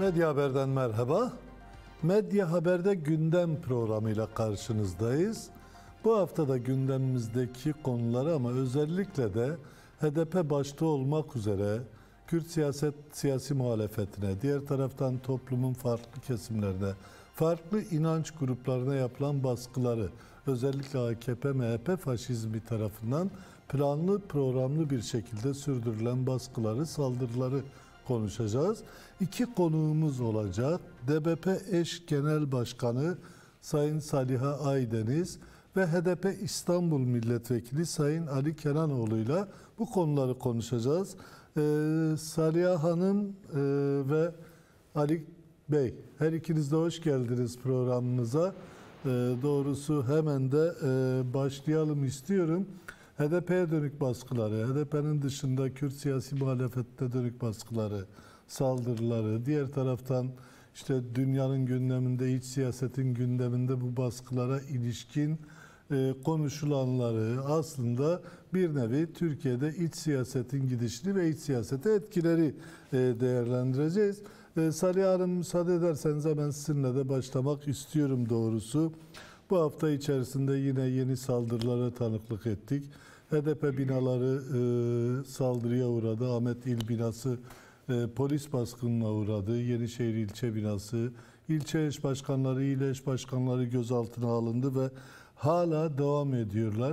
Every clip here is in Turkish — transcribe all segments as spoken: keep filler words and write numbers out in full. Medya Haber'den merhaba. Medya Haber'de gündem programıyla karşınızdayız. Bu hafta da gündemimizdeki konuları ama özellikle de H D P başta olmak üzere Kürt siyaset siyasi muhalefetine, diğer taraftan toplumun farklı kesimlerine, farklı inanç gruplarına yapılan baskıları, özellikle A K P M H P faşizmi tarafından planlı programlı bir şekilde sürdürülen baskıları, saldırıları konuşacağız. İki konuğumuz olacak. D B P eş genel başkanı Sayın Saliha Aydeniz ve H D P İstanbul Milletvekili Sayın Ali Kenanoğlu ile bu konuları konuşacağız. Ee, Saliha Hanım e, ve Ali Bey, her ikiniz de hoş geldiniz programımıza. Ee, doğrusu hemen de e, başlayalım istiyorum. H D P'ye dönük baskıları, H D P'nin dışında Kürt siyasi muhalefette dönük baskıları, saldırıları, diğer taraftan işte dünyanın gündeminde, iç siyasetin gündeminde bu baskılara ilişkin e, konuşulanları aslında bir nevi Türkiye'de iç siyasetin gidişini ve iç siyasete etkileri e, değerlendireceğiz. E, Saliha Hanım, müsaade ederseniz hemen sizinle de başlamak istiyorum doğrusu. Bu hafta içerisinde yine yeni saldırılara tanıklık ettik. H D P binaları e, saldırıya uğradı. Ahmet İl binası e, polis baskınına uğradı. Yenişehir ilçe binası, ilçe eş başkanları, il eş başkanları gözaltına alındı ve hala devam ediyorlar.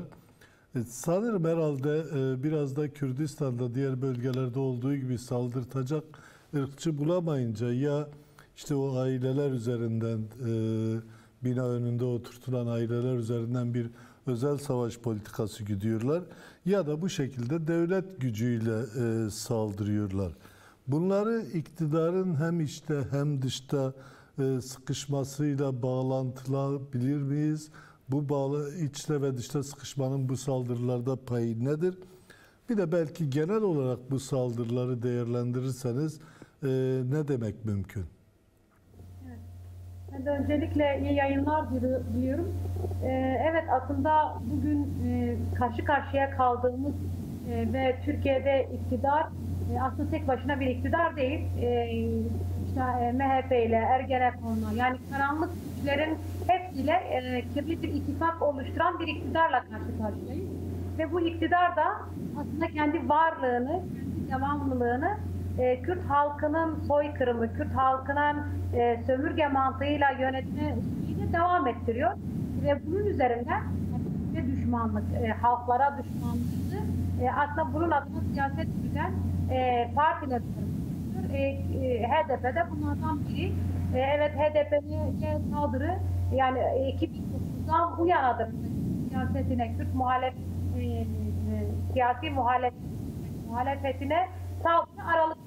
E, sanırım herhalde e, biraz da Kürdistan'da diğer bölgelerde olduğu gibi saldırtacak ırkçı bulamayınca ya işte o aileler üzerinden e, bina önünde oturtulan aileler üzerinden bir özel savaş politikası gidiyorlar ya da bu şekilde devlet gücüyle e, saldırıyorlar. Bunları iktidarın hem içte hem dışta e, sıkışmasıyla bağlantılayabilir miyiz? Bu bağlı içte ve dışta sıkışmanın bu saldırılarda payı nedir? Bir de belki genel olarak bu saldırıları değerlendirirseniz e, ne demek mümkün? Öncelikle iyi yayınlar diliyorum. Evet, aslında bugün karşı karşıya kaldığımız ve Türkiye'de iktidar aslında tek başına bir iktidar değil. İşte M H P ile, Ergenekon'la, yani karanlık güçlerin hepsiyle kirli bir ittifak oluşturan bir iktidarla karşı karşıyayız. Ve bu iktidar da aslında kendi varlığını, kendi devamlılığını Kürt halkının soykırımı, Kürt halkının e, sömürge mantığıyla yönetimi devam ettiriyor. Ve bunun üzerinden e, düşmanlık, e, halklara düşmanlığı e, aslında bunun adına siyaset güden e, partiler e, e, H D P'de bunlardan biri. E, evet, H D P'ye saldırı yani iki bin dokuzdan bu yanadır siyasetine, Kürt muhalefet, e, e, siyasi muhalefet, muhalefetine saldırı aralık.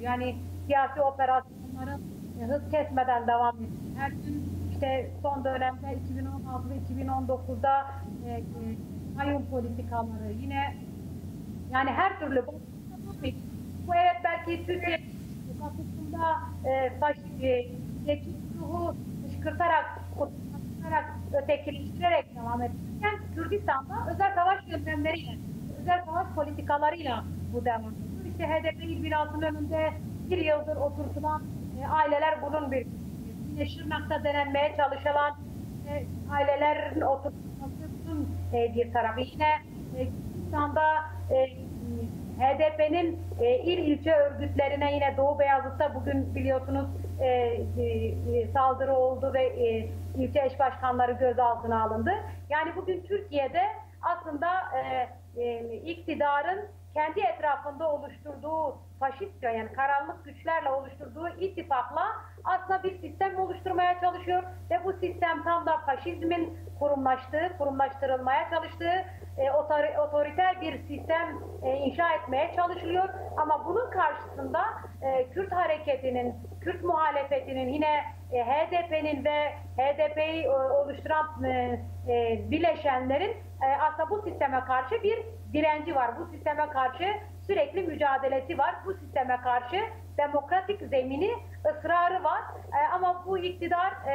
Yani siyasi operasyonların hız kesmeden devam ediyor. Her gün işte son dönemde iki bin on altı ve iki bin on dokuzda e, kayyum politikaları yine yani her türlü bu, bu evet belki Türkiye kapısında e, faşist e, ruhu kışkırtarak, kışkırtarak ötekileştirerek devam ettirken Kürdistan'da özel savaş yöntemleriyle, özel savaş politikalarıyla bu devam ediyor. İşte H D P'nin binasının önünde bir yıldır oturtulan e, aileler bunun bir. Yine Şırnak'ta denenmeye çalışılan e, ailelerin oturtulmasının e, bir tarafı. Yine e, Kürdistan'da e, H D P'nin e, il ilçe örgütlerine yine Doğu Beyazıt'ta bugün biliyorsunuz e, e, saldırı oldu ve e, ilçe eş başkanları gözaltına alındı. Yani bugün Türkiye'de aslında e, e, iktidarın kendi etrafında oluşturduğu faşist, yani karanlık güçlerle oluşturduğu ittifakla aslında bir sistem oluşturmaya çalışıyor ve bu sistem tam da faşizmin kurumlaştığı, kurumlaştırılmaya çalıştığı e, otor otoriter bir sistem e, inşa etmeye çalışılıyor. Ama bunun karşısında e, Kürt hareketinin, Kürt muhalefetinin, yine e, H D P'nin ve H D P'yi e, oluşturan e, e, bileşenlerin e, aslında bu sisteme karşı bir direnci var. Bu sisteme karşı sürekli mücadelesi var. Bu sisteme karşı demokratik zemini, ısrarı var. E, ama bu iktidar e,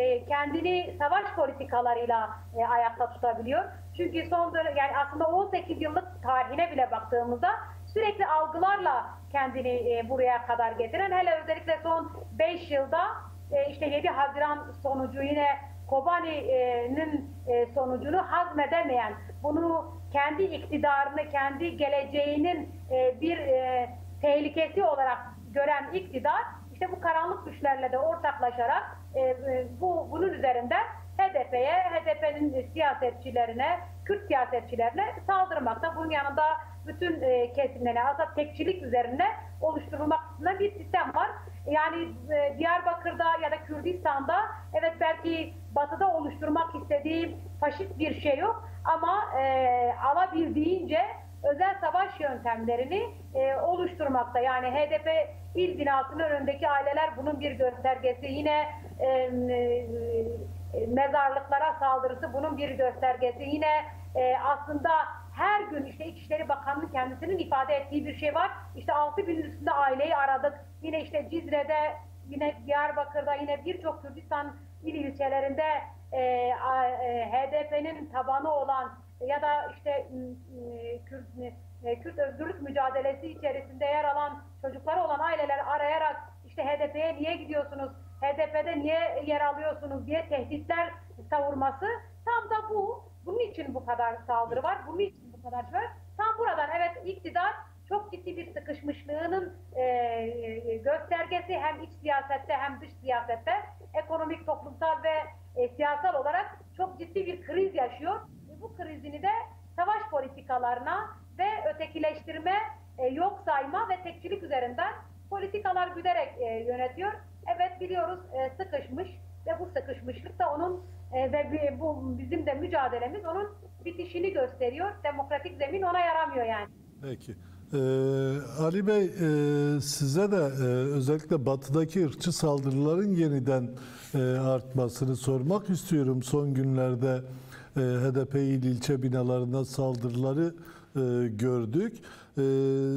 e, kendini savaş politikalarıyla e, ayakta tutabiliyor. Çünkü son dönem, yani aslında on sekiz yıllık tarihine bile baktığımızda sürekli algılarla kendini buraya kadar getiren, hele özellikle son beş yılda işte yedi Haziran sonucu, yine Kobani'nin sonucunu hazmedemeyen, bunu kendi iktidarını, kendi geleceğinin bir tehlikesi olarak gören iktidar, işte bu karanlık güçlerle de ortaklaşarak bu bunun üzerinden H D P'ye, H D P'nin siyasetçilerine, Kürt siyasetçilerine saldırmakta. Bunun yanında bütün kesimlere, aslında tekçilik üzerine oluşturulmak için bir sistem var. Yani Diyarbakır'da ya da Kürdistan'da evet belki Batı'da oluşturmak istediği faşist bir şey yok, ama e, alabildiğince özel savaş yöntemlerini e, oluşturmakta. Yani H D P il binasının önündeki aileler bunun bir göstergesi. Yine e, e, mezarlıklara saldırısı bunun bir göstergesi. Yine e, aslında her gün işte İçişleri Bakanı'nın kendisinin ifade ettiği bir şey var. İşte altı binin üstünde aileyi aradık. Yine işte Cizre'de, yine Diyarbakır'da, yine birçok Kürdistan il ilçelerinde e, e, H D P'nin tabanı olan ya da işte Kürt, Kürt özgürlük mücadelesi içerisinde yer alan, çocukları olan aileler arayarak işte H D P'ye niye gidiyorsunuz, H D P'de niye yer alıyorsunuz diye tehditler savurması, tam da bu. Bunun için bu kadar saldırı var, bunun için bu kadar var. Tam buradan evet iktidar çok ciddi bir sıkışmışlığının göstergesi, hem iç siyasette hem dış siyasette, ekonomik, toplumsal ve siyasal olarak çok ciddi bir kriz yaşıyor. Bu krizini de savaş politikalarına ve ötekileştirme, yok sayma ve tekçilik üzerinden politikalar güderek yönetiyor. Evet biliyoruz sıkışmış ve bu sıkışmışlık da onun ve bu bizim de mücadelemiz onun bitişini gösteriyor. Demokratik zemin ona yaramıyor yani. Peki. Ee, Ali Bey, e, size de e, özellikle batıdaki ırkçı saldırıların yeniden e, artmasını sormak istiyorum. Son günlerde H D P il ilçe binalarına saldırıları e, gördük. E,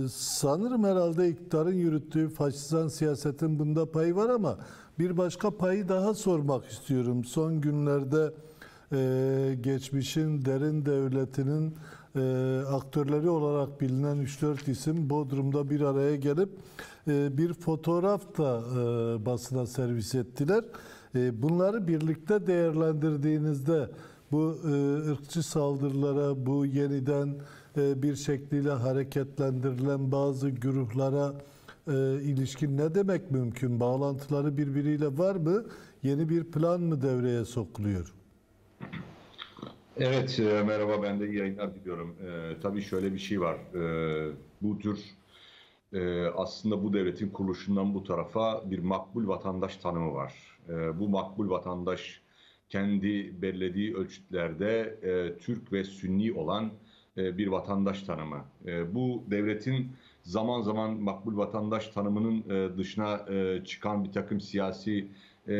sanırım herhalde iktidarın yürüttüğü faşizan siyasetin bunda payı var, ama bir başka payı daha sormak istiyorum. Son günlerde e, geçmişin derin devletinin e, aktörleri olarak bilinen üç dört isim Bodrum'da bir araya gelip e, bir fotoğraf da e, basına servis ettiler. E, bunları birlikte değerlendirdiğinizde bu ırkçı saldırılara, bu yeniden bir şekliyle hareketlendirilen bazı güruhlara ilişkin ne demek mümkün? Bağlantıları birbiriyle var mı? Yeni bir plan mı devreye sokuluyor? Evet, merhaba, ben de iyi yayınlar diliyorum. Ee, tabii şöyle bir şey var. Ee, bu tür e, aslında bu devletin kuruluşundan bu tarafa bir makbul vatandaş tanımı var. Ee, bu makbul vatandaş kendi belirlediği ölçütlerde e, Türk ve Sünni olan e, bir vatandaş tanımı. E, bu devletin zaman zaman makbul vatandaş tanımının e, dışına e, çıkan bir takım siyasi e,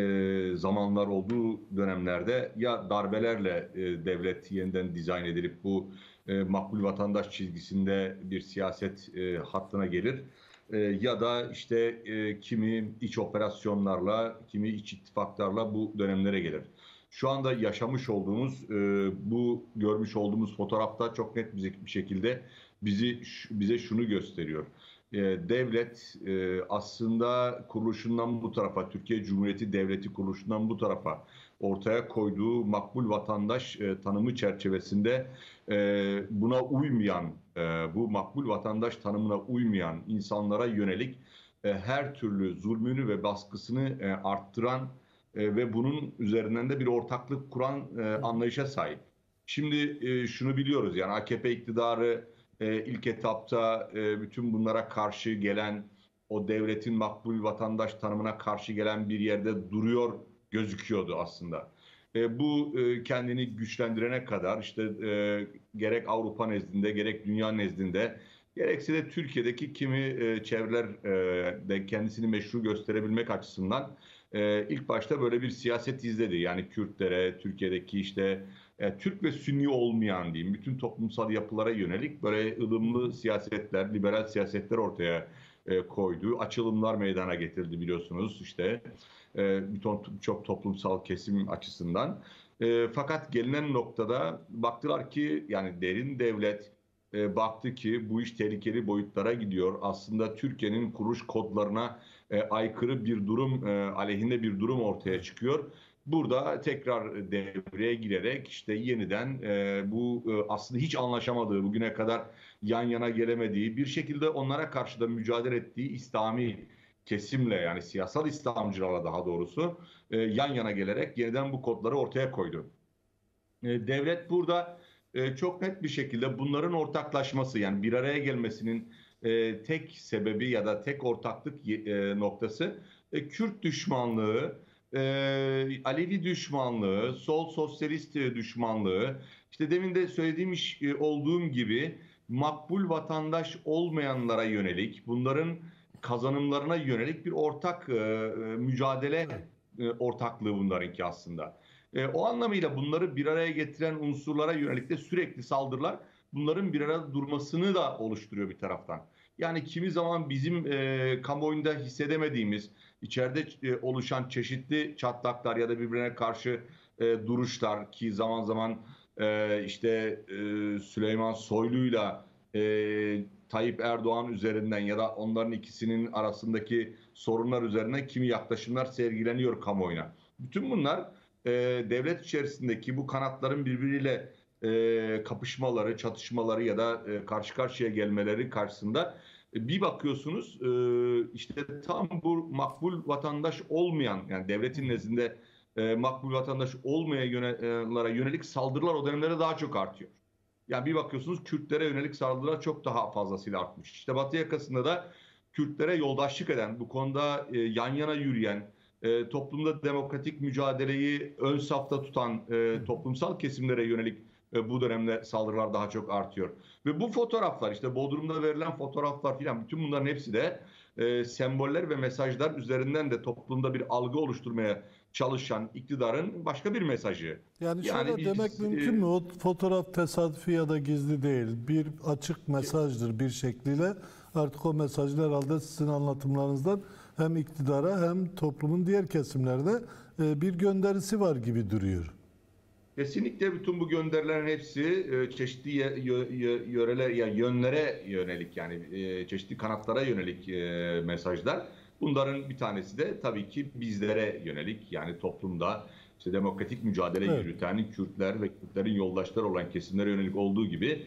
zamanlar olduğu dönemlerde ya darbelerle e, devlet yeniden dizayn edilip bu e, makbul vatandaş çizgisinde bir siyaset e, hattına gelir. Ya da işte e, kimi iç operasyonlarla, kimi iç ittifaklarla bu dönemlere gelir. Şu anda yaşamış olduğumuz, e, bu görmüş olduğumuz fotoğrafta çok net bir şekilde bizi bize şunu gösteriyor. E, devlet e, aslında kuruluşundan bu tarafa, Türkiye Cumhuriyeti Devleti kuruluşundan bu tarafa ortaya koyduğu makbul vatandaş e, tanımı çerçevesinde e, buna uymayan, bu makbul vatandaş tanımına uymayan insanlara yönelik her türlü zulmünü ve baskısını arttıran ve bunun üzerinden de bir ortaklık kuran anlayışa sahip. Şimdi şunu biliyoruz, yani A K P iktidarı ilk etapta bütün bunlara karşı gelen, o devletin makbul vatandaş tanımına karşı gelen bir yerde duruyor gözüküyordu aslında. Bu kendini güçlendirene kadar işte e, gerek Avrupa nezdinde, gerek dünya nezdinde, gerekse de Türkiye'deki kimi e, çevreler e, de kendisini meşru gösterebilmek açısından e, ilk başta böyle bir siyaset izledi. Yani Kürtlere, Türkiye'deki işte e, Türk ve Sünni olmayan diyeyim bütün toplumsal yapılara yönelik böyle ılımlı siyasetler, liberal siyasetler ortaya e, koydu. Açılımlar meydana getirildi biliyorsunuz işte. Bir çok toplumsal kesim açısından. Fakat gelinen noktada baktılar ki yani derin devlet e, baktı ki bu iş tehlikeli boyutlara gidiyor. Aslında Türkiye'nin kuruluş kodlarına e, aykırı bir durum, e, aleyhinde bir durum ortaya çıkıyor. Burada tekrar devreye girerek işte yeniden e, bu e, aslında hiç anlaşamadığı, bugüne kadar yan yana gelemediği, bir şekilde onlara karşı da mücadele ettiği İslami kesimle, yani siyasal İslamcılarla daha doğrusu e, yan yana gelerek yeniden bu kodları ortaya koydu. E, devlet burada e, çok net bir şekilde bunların ortaklaşması, yani bir araya gelmesinin e, tek sebebi ya da tek ortaklık e, noktası e, Kürt düşmanlığı, Ee, Alevi düşmanlığı, sol sosyalist düşmanlığı, işte demin de söylediğim iş, olduğum gibi makbul vatandaş olmayanlara yönelik, bunların kazanımlarına yönelik bir ortak e, mücadele e, ortaklığı bunlarınki aslında. E, o anlamıyla bunları bir araya getiren unsurlara yönelik de sürekli saldırılar bunların bir arada durmasını da oluşturuyor bir taraftan. Yani kimi zaman bizim e, kamuoyunda hissedemediğimiz, içeride e, oluşan çeşitli çatlaklar ya da birbirine karşı e, duruşlar, ki zaman zaman e, işte e, Süleyman Soylu'yla e, Tayyip Erdoğan üzerinden ya da onların ikisinin arasındaki sorunlar üzerinden kimi yaklaşımlar sergileniyor kamuoyuna. Bütün bunlar e, devlet içerisindeki bu kanatların birbiriyle E, kapışmaları, çatışmaları ya da e, karşı karşıya gelmeleri karşısında e, bir bakıyorsunuz e, işte tam bu makbul vatandaş olmayan, yani devletin nezdinde e, makbul vatandaş olmayanlara yönelik saldırılar o dönemlere daha çok artıyor. Yani bir bakıyorsunuz Kürtlere yönelik saldırılar çok daha fazlasıyla artmış. İşte Batı yakasında da Kürtlere yoldaşlık eden, bu konuda e, yan yana yürüyen, e, toplumda demokratik mücadeleyi ön safta tutan e, toplumsal kesimlere yönelik bu dönemde saldırılar daha çok artıyor. Ve bu fotoğraflar, işte Bodrum'da verilen fotoğraflar filan, bütün bunların hepsi de e, semboller ve mesajlar üzerinden de toplumda bir algı oluşturmaya çalışan iktidarın başka bir mesajı. Yani, yani şöyle biz, demek mümkün mü? O fotoğraf tesadüfi ya da gizli değil. Bir açık mesajdır bir şekliyle. Artık o mesajlar herhalde sizin anlatımlarınızdan hem iktidara hem toplumun diğer kesimlerde e, bir gönderisi var gibi duruyor. Kesinlikle bütün bu gönderilerin hepsi çeşitli yöreler, yani yönlere yönelik, yani çeşitli kanatlara yönelik mesajlar. Bunların bir tanesi de tabii ki bizlere yönelik, yani toplumda işte demokratik mücadele evet. yürüten Kürtler ve Kürtlerin yoldaşları olan kesimlere yönelik olduğu gibi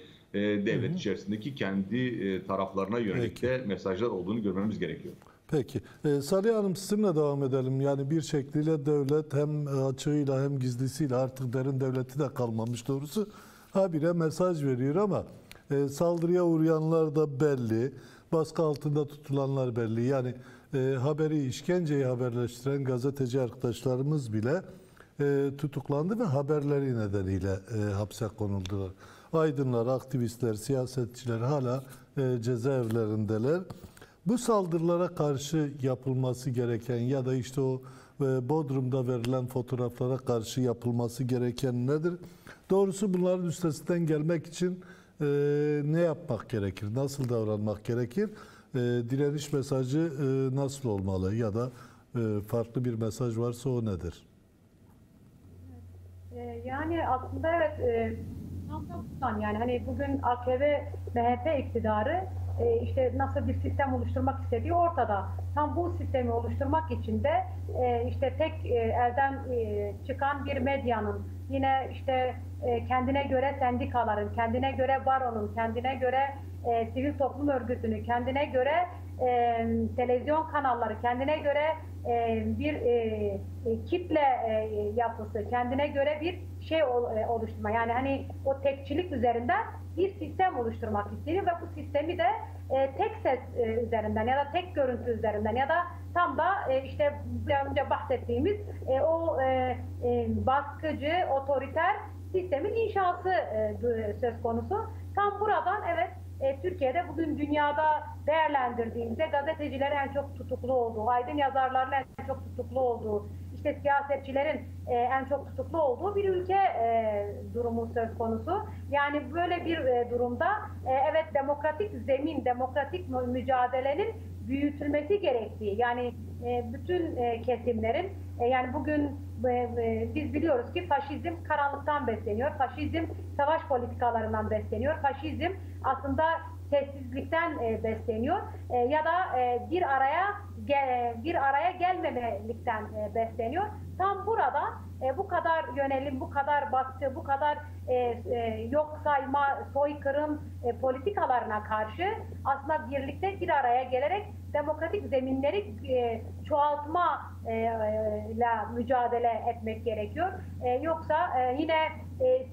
devlet hı hı. içerisindeki kendi taraflarına yönelik Peki. de mesajlar olduğunu görmemiz gerekiyor. Peki. Ee, Saliha Hanım, sizinle devam edelim. Yani bir şekliyle devlet hem açığıyla hem gizlisiyle, artık derin devleti de kalmamış doğrusu, habire mesaj veriyor ama e, saldırıya uğrayanlar da belli. Baskı altında tutulanlar belli. Yani e, haberi, işkenceyi haberleştiren gazeteci arkadaşlarımız bile e, tutuklandı ve haberleri nedeniyle e, hapse konuldular. Aydınlar, aktivistler, siyasetçiler hala e, cezaevlerindeler. Bu saldırılara karşı yapılması gereken ya da işte o Bodrum'da verilen fotoğraflara karşı yapılması gereken nedir? Doğrusu bunların üstesinden gelmek için e, ne yapmak gerekir? Nasıl davranmak gerekir? E, direniş mesajı e, nasıl olmalı? Ya da e, farklı bir mesaj varsa o nedir? Yani aslında evet, e, yani hani bugün A K P, M H P iktidarı işte nasıl bir sistem oluşturmak istediği ortada. Tam bu sistemi oluşturmak için de işte tek elden çıkan bir medyanın, yine işte kendine göre sendikaların, kendine göre baronun, kendine göre sivil toplum örgütünü, kendine göre televizyon kanalları, kendine göre bir kitle yapısı, kendine göre bir şey oluşturma. Yani hani o tekçilik üzerinden bir sistem oluşturmak istediği ve bu sistemi de e, tek ses e, üzerinden ya da tek görüntü üzerinden ya da tam da e, işte biraz önce bahsettiğimiz e, o e, e, baskıcı, otoriter sistemin inşası e, söz konusu. Tam buradan evet e, Türkiye'de bugün dünyada değerlendirdiğimizde gazetecilerin en çok tutuklu olduğu, aydın yazarların en çok tutuklu olduğu, İşte siyasetçilerin e, en çok tutuklu olduğu bir ülke e, durumu söz konusu. Yani böyle bir e, durumda e, evet demokratik zemin, demokratik mücadelenin büyütülmesi gerektiği, yani e, bütün e, kesimlerin, e, yani bugün biz biliyoruz ki faşizm karanlıktan besleniyor, faşizm savaş politikalarından besleniyor, faşizm aslında sessizlikten besleniyor ya da bir araya bir araya gelmemelikten besleniyor. Tam burada bu kadar yönelim, bu kadar baskı, bu kadar yok sayma, soykırım politikalarına karşı aslında birlikte bir araya gelerek demokratik zeminleri çoğaltma ile mücadele etmek gerekiyor. Yoksa yine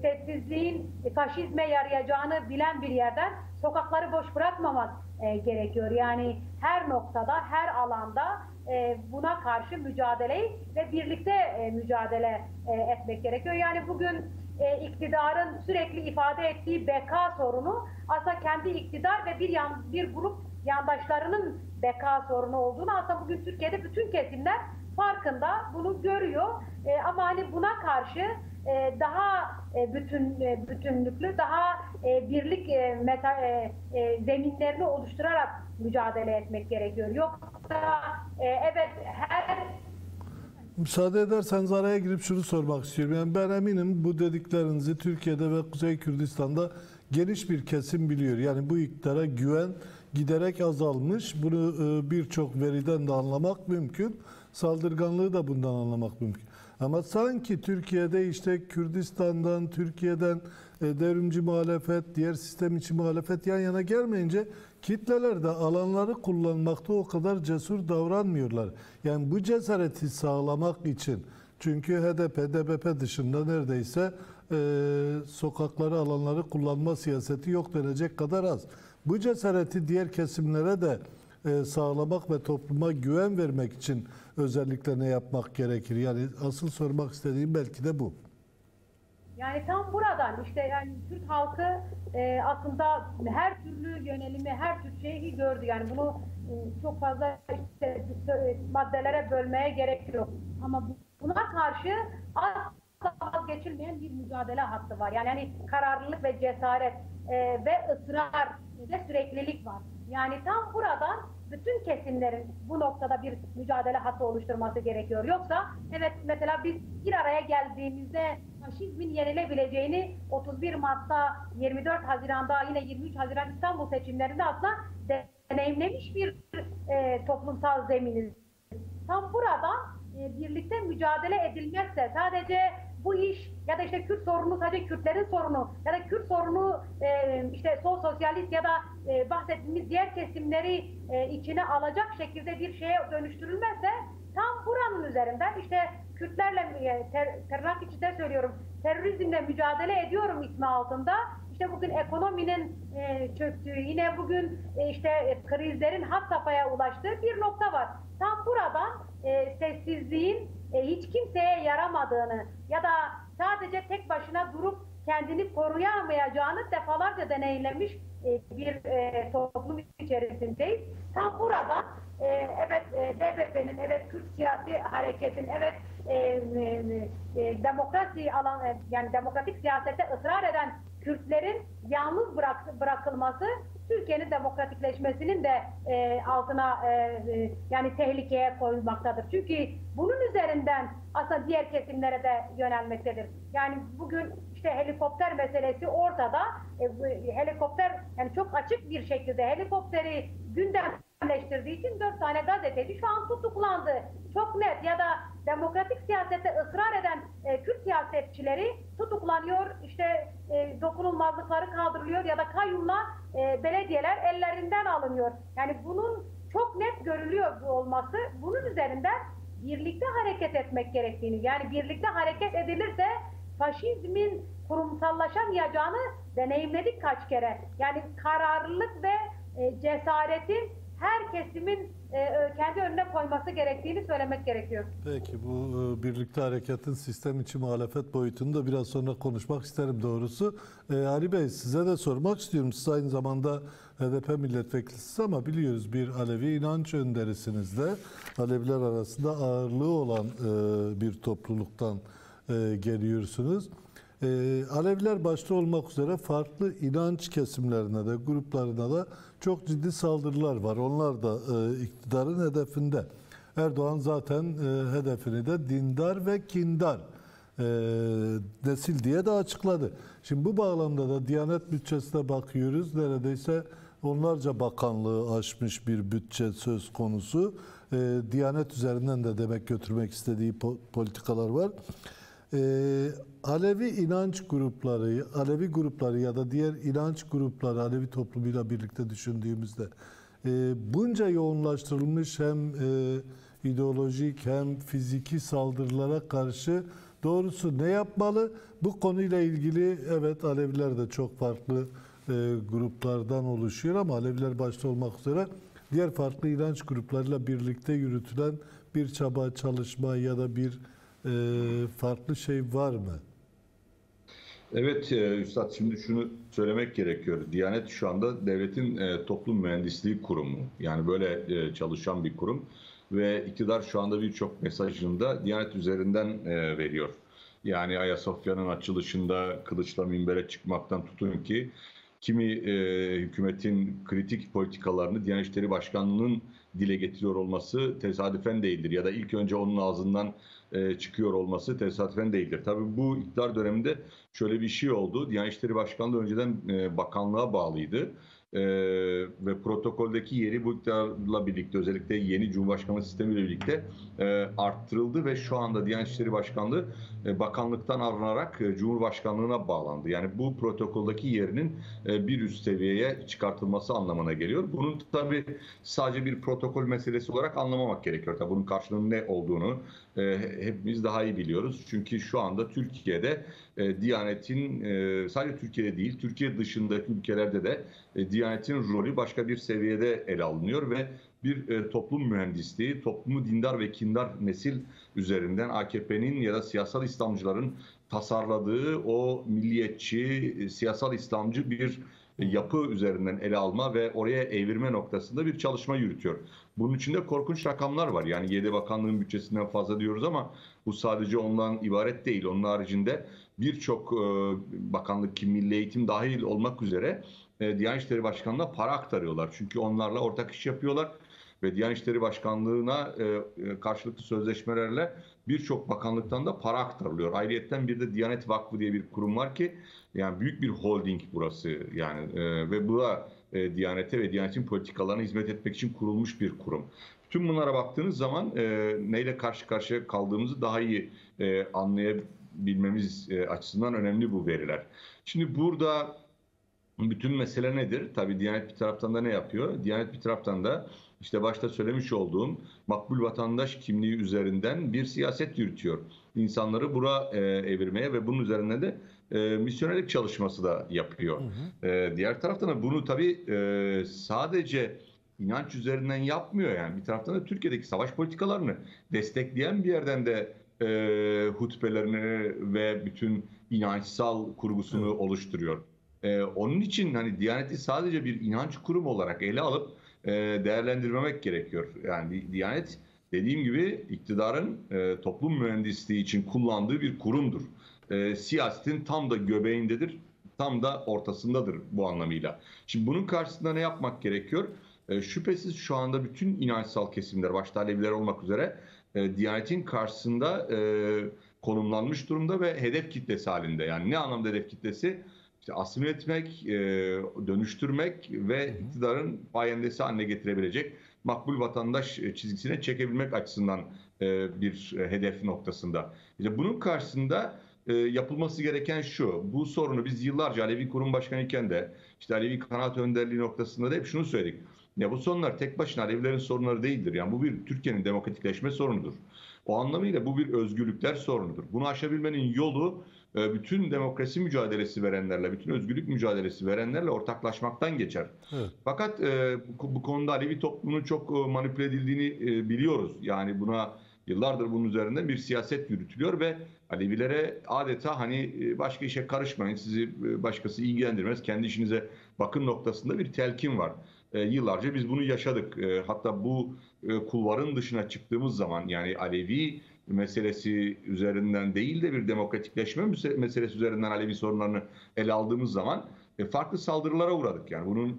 sessizliğin faşizme yarayacağını bilen bir yerden sokakları boş bırakmamak gerekiyor. Yani her noktada, her alanda buna karşı mücadeleyi ve birlikte mücadele etmek gerekiyor. Yani bugün iktidarın sürekli ifade ettiği beka sorunu aslında kendi iktidar ve bir yan, bir grup yandaşlarının beka sorunu olduğunu aslında bugün Türkiye'de bütün kesimler farkında, bunu görüyor. Ama hani buna karşı daha bütün bütünlüklü, daha birlik meta, zeminlerini oluşturarak mücadele etmek gerekiyor. Yoksa evet her... Müsaade ederseniz araya girip şunu sormak istiyorum. Yani ben eminim bu dediklerinizi Türkiye'de ve Kuzey Kürdistan'da geniş bir kesim biliyor. Yani bu iktidara güven giderek azalmış. Bunu birçok veriden de anlamak mümkün. Saldırganlığı da bundan anlamak mümkün. Ama sanki Türkiye'de işte Kürdistan'dan, Türkiye'den devrimci muhalefet, diğer sistem içi muhalefet yan yana gelmeyince kitleler de alanları kullanmakta o kadar cesur davranmıyorlar. Yani bu cesareti sağlamak için, çünkü H D P, D B P dışında neredeyse e, sokakları, alanları kullanma siyaseti yok denecek kadar az. Bu cesareti diğer kesimlere de e, sağlamak ve topluma güven vermek için özellikle ne yapmak gerekir? Yani asıl sormak istediğim belki de bu. Yani tam buradan işte yani Türk halkı e, aslında her türlü yönelimi, her tür şeyi gördü. Yani bunu e, çok fazla işte, maddelere bölmeye gerek yok. Ama buna karşı asla vazgeçilmeyen bir mücadele hattı var. Yani, yani kararlılık ve cesaret e, ve ısrar ve süreklilik var. Yani tam buradan bütün kesimlerin bu noktada bir mücadele hattı oluşturması gerekiyor. Yoksa evet mesela biz bir araya geldiğimizde faşizmin yenilebileceğini otuz bir Mart'ta, yirmi dört Haziran'da, yine yirmi üç Haziran İstanbul seçimlerinde aslında deneyimlemiş bir e, toplumsal zeminiz. Tam burada e, birlikte mücadele edilmezse sadece bu iş ya da işte Kürt sorunu sadece Kürtlerin sorunu ya da Kürt sorunu e, işte sol sosyalist ya da e, bahsettiğimiz diğer kesimleri e, içine alacak şekilde bir şeye dönüştürülmezse tam buranın üzerinden işte Kürtlerle, ter, tırnak içinde söylüyorum, terörizmle mücadele ediyorum ismi altında. İşte bugün ekonominin e, çöktüğü, yine bugün e, işte e, krizlerin had safhaya ulaştığı bir nokta var. Tam buradan e, sessizliğin e, hiç kimseye yaramadığını ya da sadece tek başına durup kendini koruyamayacağını defalarca deneyimlemiş e, bir e, toplum içerisindeyiz. Tam buradan e, evet e, D B P'nin, evet Kürt siyasi hareketin, evet e, e, demokrasi alan e, yani demokratik siyasete ısrar eden Kürtlerin yalnız bırak, bırakılması Türkiye'nin demokratikleşmesinin de e, altına e, e, yani tehlikeye koyulmaktadır. Çünkü bunun üzerinden aslında diğer kesimlere de yönelmektedir. Yani bugün işte helikopter meselesi ortada. E, helikopter yani çok açık bir şekilde helikopteri gündemleştirdiği için dört tane gazeteci şu an tutuklandı. Çok net ya da demokratik siyasete ısrar eden e, Kürt siyasetçileri tutuklanıyor, işte e, dokunulmazlıkları kaldırılıyor ya da kayyumla e, belediyeler ellerinden alınıyor. Yani bunun çok net görülüyor olması, bunun üzerinden birlikte hareket etmek gerektiğini, yani birlikte hareket edilirse faşizmin kurumsallaşamayacağını deneyimledik kaç kere. Yani kararlılık ve e, cesaretin her kesimin kendi önüne koyması gerektiğini söylemek gerekiyor. Peki bu birlikte hareketin sistem içi muhalefet boyutunu da biraz sonra konuşmak isterim doğrusu. Ee, Ali Bey size de sormak istiyorum. Siz aynı zamanda H D P milletvekilisiniz ama biliyoruz bir Alevi inanç önderisiniz de. Aleviler arasında ağırlığı olan e, bir topluluktan e, geliyorsunuz. E, Aleviler başta olmak üzere farklı inanç kesimlerine de gruplarına da çok ciddi saldırılar var. Onlar da e, iktidarın hedefinde. Erdoğan zaten e, hedefini de dindar ve kindar e, nesil diye de açıkladı. Şimdi bu bağlamda da Diyanet bütçesine bakıyoruz. Neredeyse onlarca bakanlığı aşmış bir bütçe söz konusu. E, Diyanet üzerinden de demek götürmek istediği po- politikalar var. E, Alevi inanç grupları, Alevi grupları ya da diğer inanç grupları, Alevi toplumuyla birlikte düşündüğümüzde e, bunca yoğunlaştırılmış hem e, ideolojik hem fiziki saldırılara karşı doğrusu ne yapmalı? Bu konuyla ilgili evet Aleviler de çok farklı e, gruplardan oluşuyor ama Aleviler başta olmak üzere diğer farklı inanç gruplarıyla birlikte yürütülen bir çaba, çalışma ya da bir e, farklı şey var mı? Evet Üstad, şimdi şunu söylemek gerekiyor. Diyanet şu anda devletin toplum mühendisliği kurumu. Yani böyle çalışan bir kurum. Ve iktidar şu anda birçok mesajını da Diyanet üzerinden veriyor. Yani Ayasofya'nın açılışında kılıçla minbere çıkmaktan tutun ki kimi hükümetin kritik politikalarını Diyanet İşleri Başkanlığı'nın dile getiriyor olması tesadüfen değildir. Ya da ilk önce onun ağzından çıkıyor olması tesadüfen değildir. Tabii bu iktidar döneminde şöyle bir şey oldu. Diyanet İşleri Başkanlığı önceden bakanlığa bağlıydı. Ve protokoldeki yeri bu iktidarla birlikte, özellikle yeni Cumhurbaşkanlığı sistemiyle birlikte arttırıldı ve şu anda Diyanet İşleri Başkanlığı bakanlıktan alınarak Cumhurbaşkanlığına bağlandı. Yani bu protokoldeki yerinin bir üst seviyeye çıkartılması anlamına geliyor. Bunun tabii sadece bir protokol meselesi olarak anlamamak gerekiyor. Tabii bunun karşılığının ne olduğunu hepimiz daha iyi biliyoruz. Çünkü şu anda Türkiye'de Diyanet'in, sadece Türkiye'de değil, Türkiye dışındaki ülkelerde de Diyanet'in rolü başka bir seviyede ele alınıyor ve bir toplum mühendisliği, toplumu dindar ve kindar nesil üzerinden A K P'nin ya da siyasal İslamcıların tasarladığı o milliyetçi, siyasal İslamcı bir yapı üzerinden ele alma ve oraya evirme noktasında bir çalışma yürütüyor. Bunun içinde korkunç rakamlar var. Yani yedi bakanlığın bütçesinden fazla diyoruz ama bu sadece ondan ibaret değil. Onun haricinde birçok bakanlık, Milli Eğitim dahil olmak üzere Diyanet İşleri Başkanlığı'na para aktarıyorlar. Çünkü onlarla ortak iş yapıyorlar ve Diyanet İşleri Başkanlığı'na karşılıklı sözleşmelerle birçok bakanlıktan da para aktarılıyor. Ayrıyeten bir de Diyanet Vakfı diye bir kurum var ki yani büyük bir holding burası yani e, ve bu da e, Diyanet'e ve Diyanet'in politikalarına hizmet etmek için kurulmuş bir kurum. Tüm bunlara baktığınız zaman e, neyle karşı karşıya kaldığımızı daha iyi e, anlayabilmemiz e, açısından önemli bu veriler. Şimdi burada bütün mesele nedir? Tabii Diyanet bir taraftan da ne yapıyor? Diyanet bir taraftan da İşte başta söylemiş olduğum makbul vatandaş kimliği üzerinden bir siyaset yürütüyor. İnsanları bura e, evirmeye ve bunun üzerine de e, misyonerlik çalışması da yapıyor. Hı hı. E, diğer taraftan da bunu tabii e, sadece inanç üzerinden yapmıyor. Yani bir taraftan da Türkiye'deki savaş politikalarını destekleyen bir yerden de e, hutbelerini ve bütün inançsal kurgusunu, evet, oluşturuyor. E, onun için hani Diyanet'i sadece bir inanç kurumu olarak ele alıp değerlendirmemek gerekiyor. Yani Diyanet dediğim gibi iktidarın e, toplum mühendisliği için kullandığı bir kurumdur. E, siyasetin tam da göbeğindedir, tam da ortasındadır bu anlamıyla. Şimdi bunun karşısında ne yapmak gerekiyor? E, şüphesiz şu anda bütün inançsal kesimler, başta Aleviler olmak üzere e, Diyanet'in karşısında e, konumlanmış durumda ve hedef kitlesi halinde. Yani ne anlamda hedef kitlesi? İşte asimile etmek, dönüştürmek ve iktidarın payendesi haline getirebilecek, makbul vatandaş çizgisine çekebilmek açısından bir hedef noktasında. İşte bunun karşısında yapılması gereken şu, bu sorunu biz yıllarca Alevi Kurum Başkanı iken de, işte Alevi Kanaat Önderliği noktasında da hep şunu söyledik. Ya bu sorunlar tek başına Alevilerin sorunları değildir. Yani bu bir Türkiye'nin demokratikleşme sorunudur. O anlamıyla bu bir özgürlükler sorunudur. Bunu aşabilmenin yolu bütün demokrasi mücadelesi verenlerle, bütün özgürlük mücadelesi verenlerle ortaklaşmaktan geçer. Evet. Fakat bu konuda Alevi toplumunun çok manipüle edildiğini biliyoruz. Yani buna yıllardır bunun üzerinden bir siyaset yürütülüyor ve Alevilere adeta hani başka işe karışmayın, sizi başkası ilgilendirmez, kendi işinize bakın noktasında bir telkin var. Yıllarca biz bunu yaşadık. Hatta bu kulvarın dışına çıktığımız zaman yani Alevi meselesi üzerinden değil de bir demokratikleşme meselesi üzerinden Alevi sorunlarını ele aldığımız zaman farklı saldırılara uğradık. Yani bunun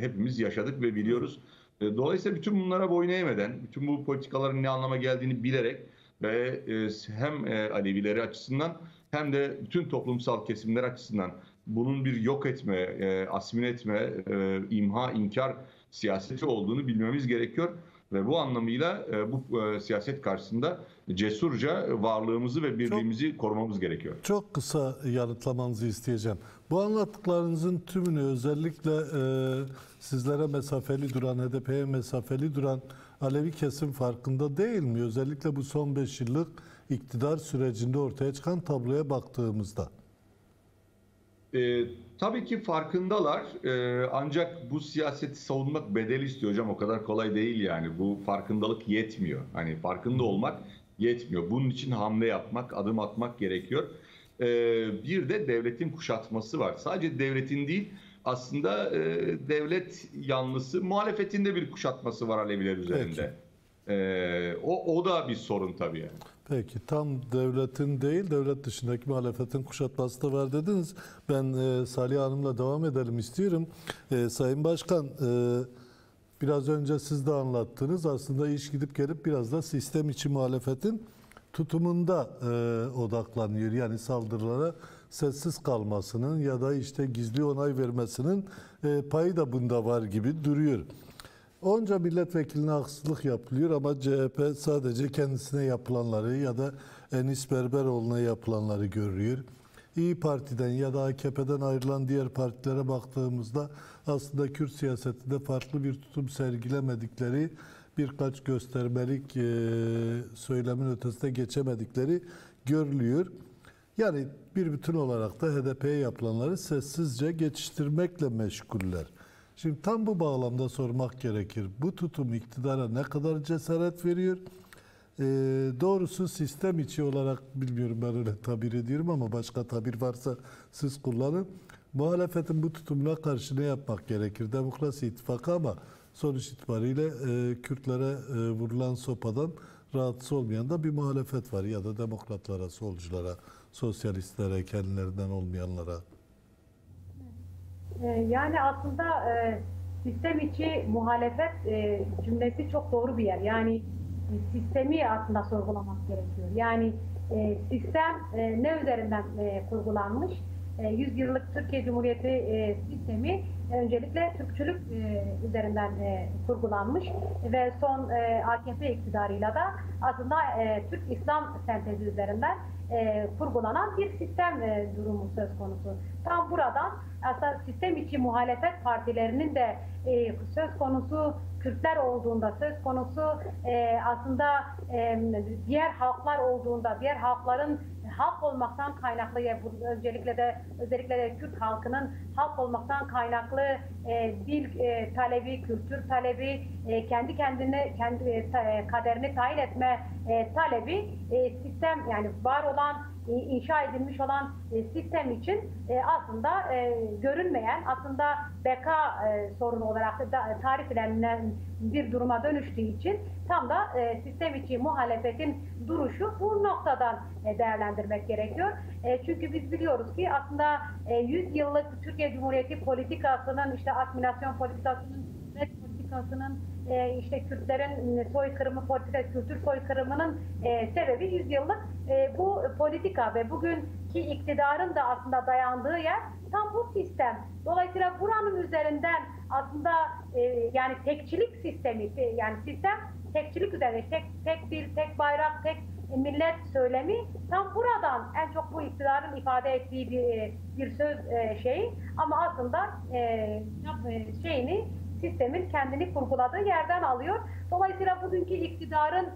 hepimiz yaşadık ve biliyoruz. Dolayısıyla bütün bunlara boyun eğmeden, bütün bu politikaların ne anlama geldiğini bilerek ve hem Alevileri açısından hem de bütün toplumsal kesimler açısından bunun bir yok etme, asimile etme, imha, inkar siyaseti olduğunu bilmemiz gerekiyor. Ve bu anlamıyla bu siyaset karşısında cesurca varlığımızı ve birliğimizi çok, korumamız gerekiyor. Çok kısa yanıtlamanızı isteyeceğim. Bu anlattıklarınızın tümünü özellikle e, sizlere mesafeli duran, H D P'ye mesafeli duran Alevi kesim farkında değil mi? Özellikle bu son beş yıllık iktidar sürecinde ortaya çıkan tabloya baktığımızda. E, tabii ki farkındalar, e, ancak bu siyaseti savunmak bedeli istiyor hocam, o kadar kolay değil yani, bu farkındalık yetmiyor. Hani farkında olmak yetmiyor, bunun için hamle yapmak, adım atmak gerekiyor. E, bir de devletin kuşatması var, sadece devletin değil aslında e, devlet yanlısı muhalefetin de bir kuşatması var Aleviler üzerinde. E, o, o da bir sorun tabii yani. Peki, tam devletin değil, devlet dışındaki muhalefetin kuşatması da var dediniz. Ben e, Saliha Hanım'la devam edelim istiyorum. E, Sayın Başkan, e, biraz önce siz de anlattınız. Aslında iş gidip gelip biraz da sistem içi muhalefetin tutumunda e, odaklanıyor. Yani saldırılara sessiz kalmasının ya da işte gizli onay vermesinin e, payı da bunda var gibi duruyor. Onca milletvekiline haksızlık yapılıyor ama C H P sadece kendisine yapılanları ya da Enis Berberoğlu'na yapılanları görüyor. İYİ Parti'den ya da A K P'den ayrılan diğer partilere baktığımızda aslında Kürt siyasetinde farklı bir tutum sergilemedikleri, birkaç göstermelik söylemin ötesine geçemedikleri görülüyor. Yani bir bütün olarak da H D P'ye yapılanları sessizce geçiştirmekle meşguller. Şimdi tam bu bağlamda sormak gerekir. Bu tutum iktidara ne kadar cesaret veriyor? Ee, doğrusu sistem içi olarak, bilmiyorum ben öyle tabir ediyorum ama başka tabir varsa siz kullanın. Muhalefetin bu tutumuna karşı ne yapmak gerekir? Demokrasi İttifakı ama sonuç itibariyle e, Kürtlere e, vurulan sopadan rahatsız olmayan da bir muhalefet var. Ya da demokratlara, solculara, sosyalistlere, kendilerinden olmayanlara. Yani aslında sistem içi muhalefet cümlesi çok doğru bir yer. Yani sistemi aslında sorgulamak gerekiyor. Yani sistem ne üzerinden kurgulanmış? yüz yıllık Türkiye Cumhuriyeti sistemi öncelikle Türkçülük üzerinden kurgulanmış ve son A K P iktidarıyla da aslında Türk-İslam sentezi üzerinden kurgulanan bir sistem durumu söz konusu. Tam buradan aslında sistem içi muhalefet partilerinin de söz konusu Kürtler olduğunda, söz konusu aslında diğer halklar olduğunda, diğer halkların halk olmaktan kaynaklı, özellikle de özellikle de Kürt halkının halk olmaktan kaynaklı e, dil e, talebi, kültür talebi, e, kendi kendine kendi e, kaderini tayin etme e, talebi e, sistem, yani var olan e, inşa edilmiş olan e, sistem için e, aslında e, görünmeyen, aslında beka e, sorunu olarak da tarif edilen bir duruma dönüştüğü için tam da e, sistem içi muhalefetin duruşu bu noktadan e, değerlendirmek gerekiyor. E, çünkü biz biliyoruz ki aslında e, yüz yıllık Türkiye Cumhuriyeti politikasının, işte asimilasyon politikasının, net politikasının, e, işte Kürtlerin soykırımı politikası, kültür soykırımının e, sebebi yüz yıllık e, bu politika ve bugünkü iktidarın da aslında dayandığı yer tam bu sistem. Dolayısıyla buranın üzerinden aslında e, yani tekçilik sistemi, yani sistem tekçilik üzerine, tek, tek dil, tek bayrak, tek millet söylemi, tam buradan en çok bu iktidarın ifade ettiği bir, bir söz şeyi ama aslında şeyini, sistemin kendini kurguladığı yerden alıyor. Dolayısıyla bugünkü iktidarın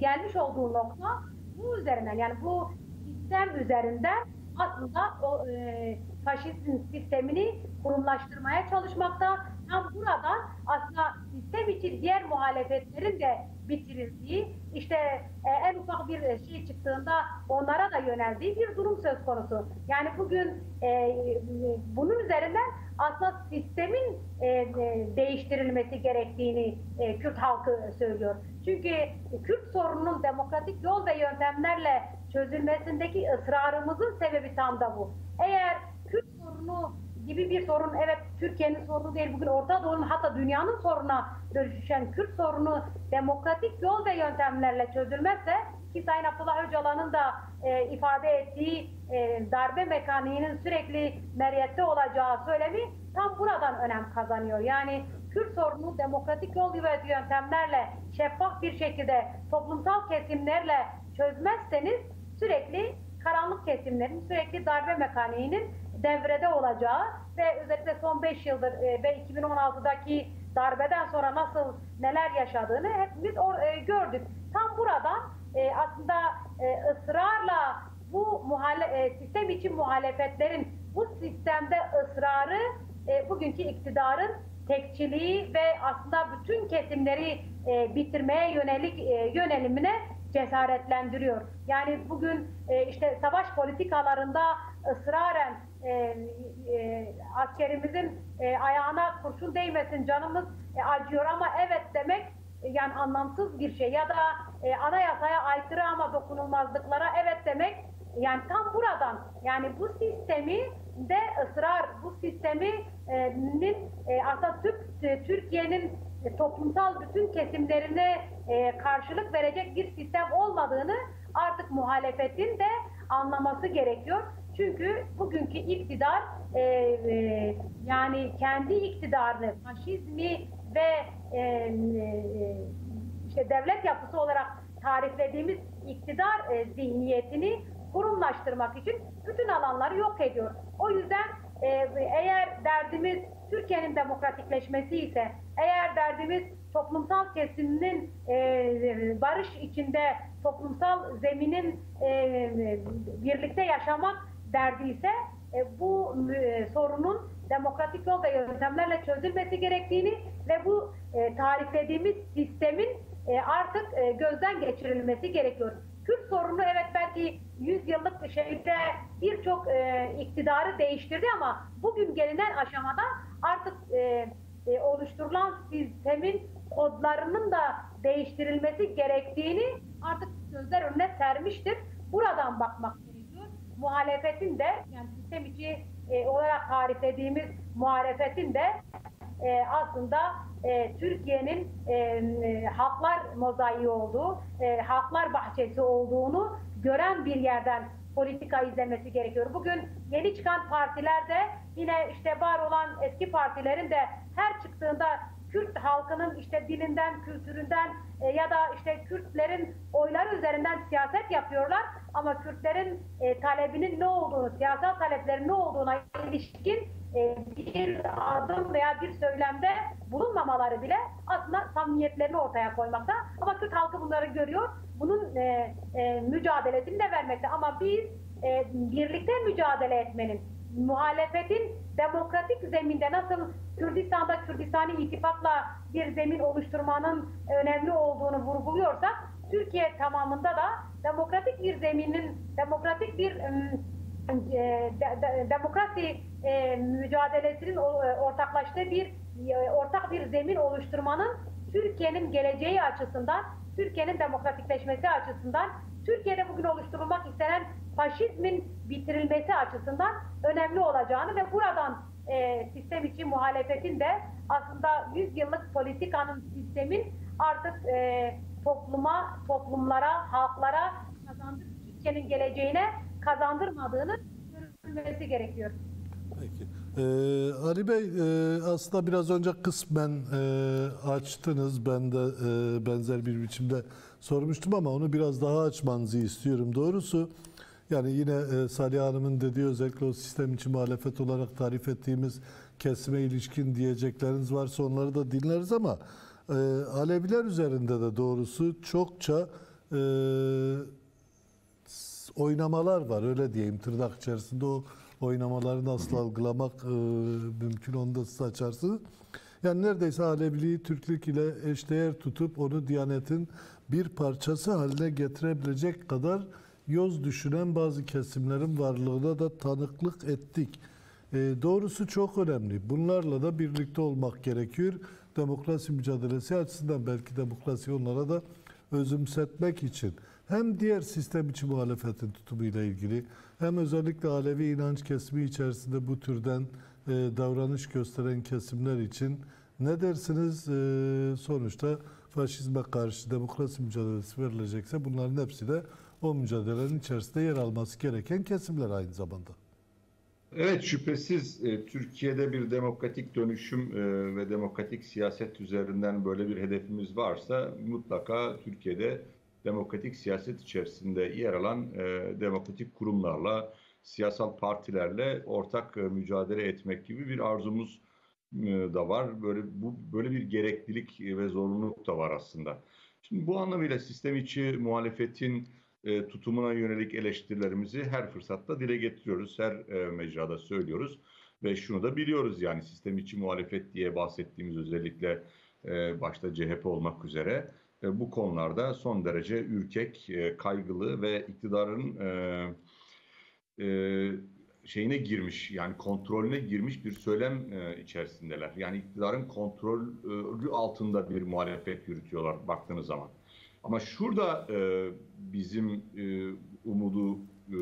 gelmiş olduğu nokta bu üzerinden, yani bu sistem üzerinden aslında o faşizmin sistemini kurumlaştırmaya çalışmakta. Tam buradan aslında sistem için diğer muhalefetlerin de bitirildiği, işte en ufak bir şey çıktığında onlara da yöneldiği bir durum söz konusu. Yani bugün e, bunun üzerinden aslında sistemin e, değiştirilmesi gerektiğini e, Kürt halkı söylüyor. Çünkü Kürt sorununun demokratik yol ve yöntemlerle çözülmesindeki ısrarımızın sebebi tam da bu. Eğer Kürt sorunu gibi bir sorun. Evet, Türkiye'nin sorunu değil, bugün Orta Doğu'nun, hatta dünyanın soruna dönüşen Kürt sorunu demokratik yol ve yöntemlerle çözülmezse, ki Sayın Abdullah Öcalan'ın da e, ifade ettiği e, darbe mekaniğinin sürekli meriyette olacağı söylemi tam buradan önem kazanıyor. Yani Kürt sorunu demokratik yol ve yöntemlerle, şeffaf bir şekilde toplumsal kesimlerle çözmezseniz sürekli karanlık kesimlerin, sürekli darbe mekaniğinin devrede olacağı ve özellikle son beş yıldır ve iki bin on altıdaki darbeden sonra nasıl neler yaşadığını hepimiz gördük. Tam buradan aslında ısrarla bu sistem için muhalefetlerin bu sistemde ısrarı, bugünkü iktidarın tekçiliği ve aslında bütün kesimleri bitirmeye yönelik yönelimine cesaretlendiriyor. Yani bugün e, işte savaş politikalarında ısraren e, e, askerimizin e, ayağına kurşun değmesin, canımız e, acıyor ama evet demek e, yani anlamsız bir şey, ya da e, anayasaya aykırı ama dokunulmazlıklara evet demek, yani tam buradan, yani bu sistemi de ısrar, bu sisteminin e, e, Atatürk e, Türkiye'nin toplumsal bütün kesimlerine karşılık verecek bir sistem olmadığını artık muhalefetin de anlaması gerekiyor. Çünkü bugünkü iktidar yani kendi iktidarını, faşizmi ve işte devlet yapısı olarak tariflediğimiz iktidar zihniyetini kurumlaştırmak için bütün alanları yok ediyor. O yüzden eğer derdimiz Türkiye'nin demokratikleşmesi ise, eğer derdimiz toplumsal kesiminin e, barış içinde toplumsal zeminin e, birlikte yaşamak derdi ise e, bu e, sorunun demokratik yol ve yöntemlerle çözülmesi gerektiğini ve bu e, tariflediğimiz sistemin e, artık e, gözden geçirilmesi gerekiyor. Kürt sorunu evet belki yüz yıllık bir şeyde birçok e, iktidarı değiştirdi ama bugün gelinen aşamada artık e, e, oluşturulan sistemin kodlarının da değiştirilmesi gerektiğini artık gözler önüne sermiştir. Buradan bakmak gerekiyor. Muhalefetin de, yani sistem içi e, olarak tariflediğimiz muhalefetin de e, aslında e, Türkiye'nin e, e, halklar mozaiği olduğu, e, halklar bahçesi olduğunu gören bir yerden politika izlemesi gerekiyor. Bugün yeni çıkan partiler de yine işte var olan eski partilerin de her çıktığında Kürt halkının işte dilinden, kültüründen ya da işte Kürtlerin oyları üzerinden siyaset yapıyorlar. Ama Kürtlerin talebinin ne olduğunu, siyasal taleplerin ne olduğuna ilişkin bir adım veya bir söylemde bulunmamaları bile aslında samimiyetlerini ortaya koymakta. Ama Kürt halkı bunları görüyor. Bunun e, e, mücadelesini de vermekte. Ama biz e, birlikte mücadele etmenin, muhalefetin demokratik zeminde nasıl Kürdistan'da Kürdistani İttifakla bir zemin oluşturmanın önemli olduğunu vurguluyorsak, Türkiye tamamında da demokratik bir zeminin, demokratik bir e, demokrasi e, mücadelesinin ortaklaştığı bir e, ortak bir zemin oluşturmanın Türkiye'nin geleceği açısından, Türkiye'nin demokratikleşmesi açısından, Türkiye'de bugün oluşturulmak istenen faşizmin bitirilmesi açısından önemli olacağını ve buradan e, sistem için muhalefetin de aslında yüz yıllık politikanın, sistemin artık e, topluma, toplumlara, halklara kazandır, Türkiye'nin geleceğine kazandırmadığını görülmesi gerekiyor. Peki. Ee, Ali Bey, e, aslında biraz önce kısmen e, açtınız. Ben de e, benzer bir biçimde sormuştum ama onu biraz daha açmanızı istiyorum doğrusu. Yani yine e, Saliha Hanım'ın dediği, özellikle o sistem içi muhalefet olarak tarif ettiğimiz kesime ilişkin diyecekleriniz varsa onları da dinleriz ama e, Aleviler üzerinde de doğrusu çokça e, oynamalar var, öyle diyeyim, tırnak içerisinde o oynamaları nasıl algılamak e, mümkün, onu da siz açarsınız. Yani neredeyse Aleviliği Türklük ile eşdeğer tutup onu Diyanet'in bir parçası haline getirebilecek kadar yoz düşünen bazı kesimlerin varlığına da tanıklık ettik. E, doğrusu çok önemli. Bunlarla da birlikte olmak gerekiyor. Demokrasi mücadelesi açısından, belki demokrasi onlara da özümsetmek için. Hem diğer sistem içi muhalefetin tutumuyla ilgili, hem özellikle Alevi inanç kesimi içerisinde bu türden e, davranış gösteren kesimler için ne dersiniz? E, sonuçta faşizme karşı demokrasi mücadelesi verilecekse bunların hepsi de o mücadelenin içerisinde yer alması gereken kesimler aynı zamanda. Evet, şüphesiz Türkiye'de bir demokratik dönüşüm ve demokratik siyaset üzerinden böyle bir hedefimiz varsa mutlaka Türkiye'de demokratik siyaset içerisinde yer alan demokratik kurumlarla, siyasal partilerle ortak mücadele etmek gibi bir arzumuz da var. Böyle, bu, böyle bir gereklilik ve zorunluluk da var aslında. Şimdi bu anlamıyla sistem içi muhalefetin tutumuna yönelik eleştirilerimizi her fırsatta dile getiriyoruz, her mecrada söylüyoruz ve şunu da biliyoruz, yani sistem içi muhalefet diye bahsettiğimiz özellikle başta C H P olmak üzere bu konularda son derece ürkek, kaygılı ve iktidarın şeyine girmiş, yani kontrolüne girmiş bir söylem içerisindeler. Yani iktidarın kontrolü altında bir muhalefet yürütüyorlar baktığınız zaman. Ama şurada e, bizim e, umudu e,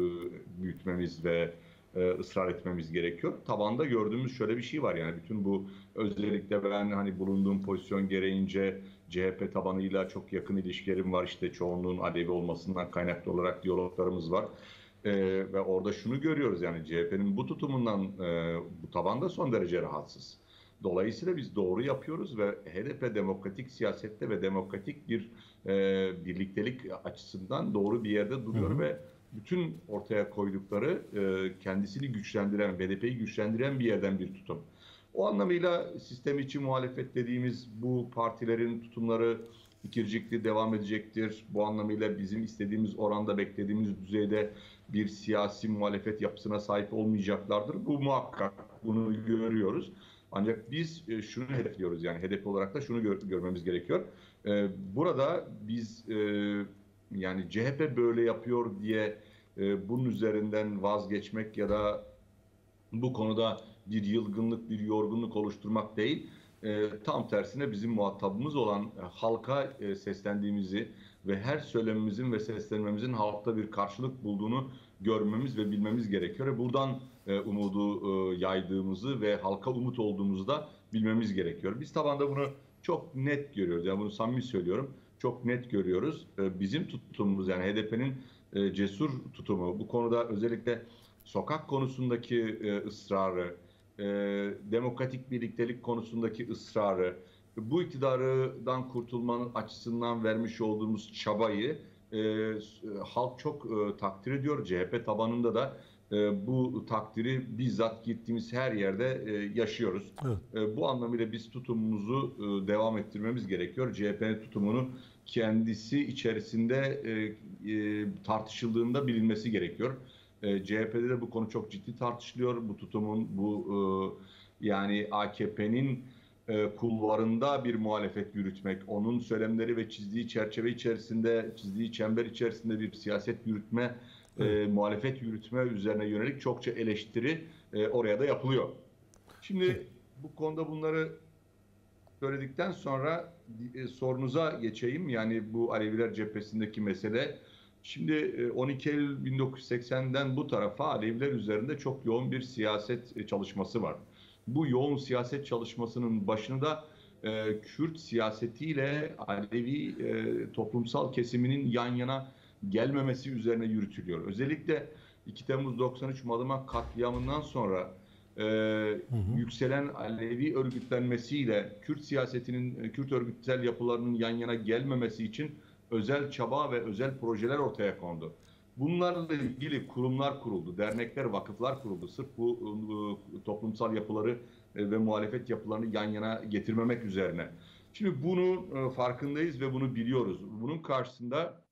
büyütmemiz ve e, ısrar etmemiz gerekiyor. Tabanda gördüğümüz şöyle bir şey var, yani bütün bu özellikle ben hani bulunduğum pozisyon gereğince C H P tabanıyla çok yakın ilişkilerim var, işte çoğunluğun Alevi olmasından kaynaklı olarak diyaloglarımız var. E, ve orada şunu görüyoruz, yani C H P'nin bu tutumundan e, bu tabanda son derece rahatsız. Dolayısıyla biz doğru yapıyoruz ve H D P demokratik siyasette ve demokratik bir e, birliktelik açısından doğru bir yerde duruyor, hı hı. ve bütün ortaya koydukları e, kendisini güçlendiren, B D P'yi güçlendiren bir yerden bir tutum. O anlamıyla sistem içi muhalefet dediğimiz bu partilerin tutumları ikircikli devam edecektir. Bu anlamıyla bizim istediğimiz oranda, beklediğimiz düzeyde bir siyasi muhalefet yapısına sahip olmayacaklardır. Bu muhakkak, bunu görüyoruz. Ancak biz şunu hedefliyoruz, yani H D P olarak da şunu gör, görmemiz gerekiyor. Ee, burada biz e, yani C H P böyle yapıyor diye e, bunun üzerinden vazgeçmek ya da bu konuda bir yılgınlık, bir yorgunluk oluşturmak değil. E, tam tersine bizim muhatabımız olan e, halka e, seslendiğimizi ve her söylemimizin ve seslenmemizin halkta bir karşılık bulduğunu görmemiz ve bilmemiz gerekiyor. Ve buradan e, umudu e, yaydığımızı ve halka umut olduğumuzu da bilmemiz gerekiyor. Biz tabanda bunu çok net görüyoruz. Yani bunu samimi söylüyorum. Çok net görüyoruz. E, bizim tutumumuz, yani H D P'nin e, cesur tutumu, bu konuda özellikle sokak konusundaki e, ısrarı, e, demokratik birliktelik konusundaki ısrarı, bu iktidardan kurtulmanın açısından vermiş olduğumuz çabayı e, halk çok e, takdir ediyor. C H P tabanında da e, bu takdiri bizzat gittiğimiz her yerde e, yaşıyoruz. Evet. E, bu anlamıyla biz tutumumuzu e, devam ettirmemiz gerekiyor. C H P'nin tutumunu kendisi içerisinde e, e, tartışıldığında bilinmesi gerekiyor. E, C H P'de de bu konu çok ciddi tartışılıyor. Bu tutumun, bu e, yani A K P'nin kulvarında bir muhalefet yürütmek, onun söylemleri ve çizdiği çerçeve içerisinde, çizdiği çember içerisinde bir siyaset yürütme, evet. e, muhalefet yürütme üzerine yönelik çokça eleştiri e, oraya da yapılıyor. Şimdi bu konuda bunları söyledikten sonra e, sorunuza geçeyim. Yani bu Aleviler cephesindeki mesele. Şimdi on iki Eylül bin dokuz yüz seksen'den bu tarafa Aleviler üzerinde çok yoğun bir siyaset çalışması var. Bu yoğun siyaset çalışmasının başını da e, Kürt siyasetiyle Alevi e, toplumsal kesiminin yan yana gelmemesi üzerine yürütülüyor. Özellikle iki Temmuz doksan üç Madımak katliamından sonra e, hı hı. yükselen Alevi örgütlenmesiyle Kürt siyasetinin, Kürt örgütsel yapılarının yan yana gelmemesi için özel çaba ve özel projeler ortaya kondu. Bunlarla ilgili kurumlar kuruldu, dernekler, vakıflar kuruldu. Sırf bu e, toplumsal yapıları e, ve muhalefet yapılarını yan yana getirmemek üzerine. Şimdi bunu e, farkındayız ve bunu biliyoruz. Bunun karşısında